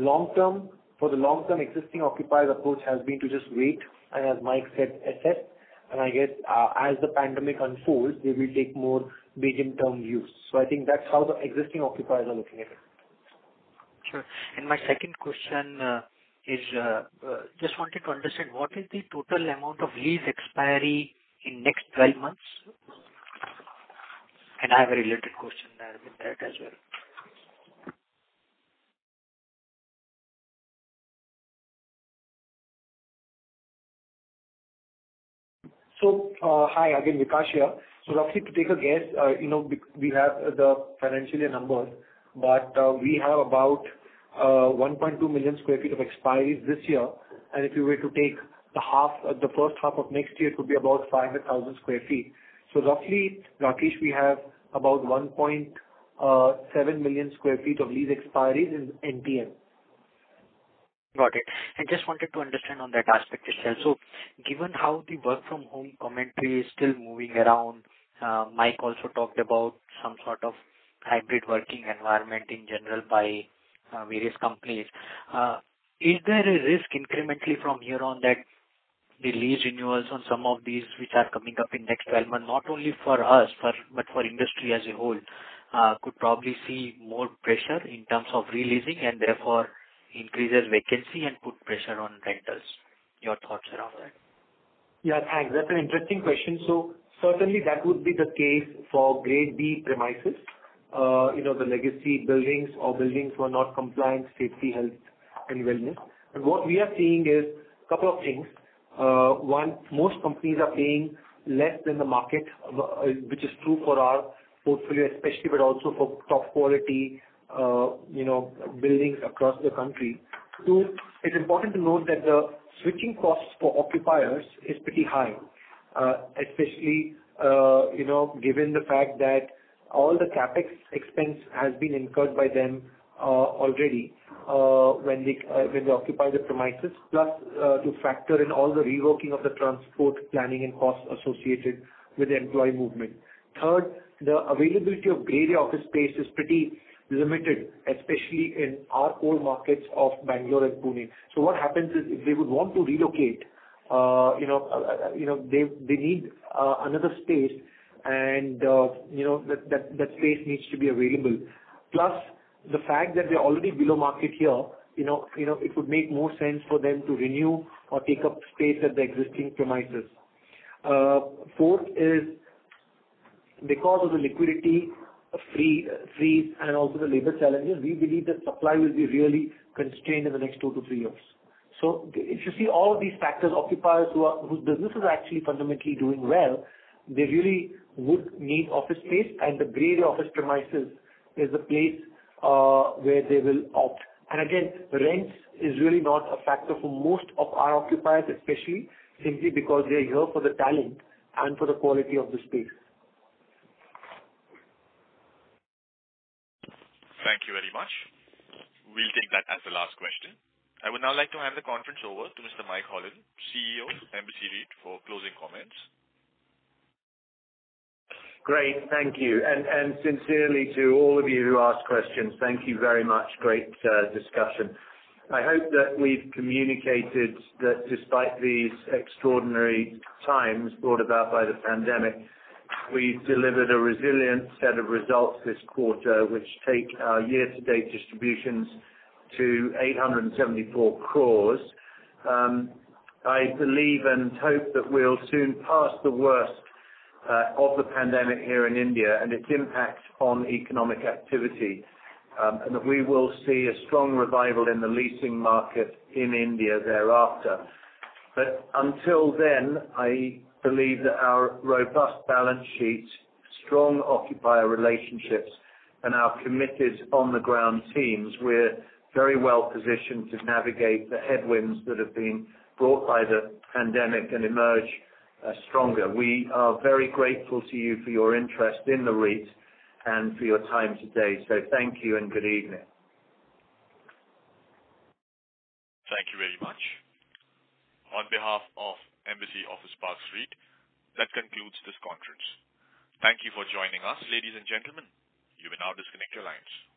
Long term, for the long term, existing occupiers' approach has been to just wait and, as Mike said, assess. And I guess uh, as the pandemic unfolds, they will take more medium-term views. So I think that's how the existing occupiers are looking at it. Sure. And my second question uh, is, uh, uh, just wanted to understand, what is the total amount of lease expiry in next twelve months? And I have a related question there with that as well. So, uh, hi, again, Vikash here. So, roughly to take a guess, uh, you know, we have the financial year numbers, but uh, we have about uh, one point two million square feet of expiries this year. And if you were to take the half, uh, the first half of next year, it would be about five hundred thousand square feet. So, roughly, Rakesh, we have about one point seven million square feet of lease expiries in N T M. Got it. And just wanted to understand on that aspect itself. So, given how the work from home commentary is still moving around, uh, Mike also talked about some sort of hybrid working environment in general by uh, various companies. Uh, is there a risk incrementally from here on that the lease renewals on some of these which are coming up in next twelve months, not only for us, for, but for industry as a whole, uh, could probably see more pressure in terms of releasing and therefore increases vacancy and put pressure on rentals? Your thoughts around that? Yeah, thanks. That's an interesting question. So certainly that would be the case for grade B premises, uh, you know, the legacy buildings or buildings who are not compliant, safety, health, and wellness. But what we are seeing is a couple of things. Uh, one, most companies are paying less than the market, which is true for our portfolio especially, but also for top quality, uh, you know, buildings across the country. Two, it's important to note that the switching costs for occupiers is pretty high, uh, especially, uh, you know, given the fact that all the capex expense has been incurred by them uh, already uh, when they uh, when they occupy the premises, plus uh, to factor in all the reworking of the transport planning and costs associated with the employee movement. Third, the availability of grey area office space is pretty limited, especially in our core markets of Bangalore and Pune. So what happens is, if they would want to relocate, uh, you know, uh, you know, they they need uh, another space. And, uh, you know, that, that, that space needs to be available. Plus, the fact that they're already below market here, you know, you know, it would make more sense for them to renew or take up space at the existing premises. Uh, fourth is, because of the liquidity free, freeze and also the labor challenges, we believe that supply will be really constrained in the next two to three years. So if you see all of these factors, occupiers who are, whose business is actually fundamentally doing well, they really would need office space, and the grey area office premises is the place uh, where they will opt. And again, rents is really not a factor for most of our occupiers, especially simply because they are here for the talent and for the quality of the space. Thank you very much. We'll take that as the last question. I would now like to hand the conference over to Mister Mike Holland, C E O, Embassy REIT, for closing comments. Great, thank you. And, and sincerely to all of you who asked questions, thank you very much. Great uh, discussion. I hope that we've communicated that despite these extraordinary times brought about by the pandemic, we've delivered a resilient set of results this quarter, which take our year-to-date distributions to eight hundred seventy-four crores. Um, I believe and hope that we'll soon pass the worst Uh, of the pandemic here in India and its impact on economic activity, um, and that we will see a strong revival in the leasing market in India thereafter. But until then, I believe that our robust balance sheet, strong occupier relationships, and our committed on-the-ground teams, we're very well positioned to navigate the headwinds that have been brought by the pandemic and emerge Uh, stronger. We are very grateful to you for your interest in the REIT and for your time today. So thank you and good evening. Thank you very much. On behalf of Embassy Office Parks REIT, that concludes this conference. Thank you for joining us, ladies and gentlemen. You may now disconnect your lines.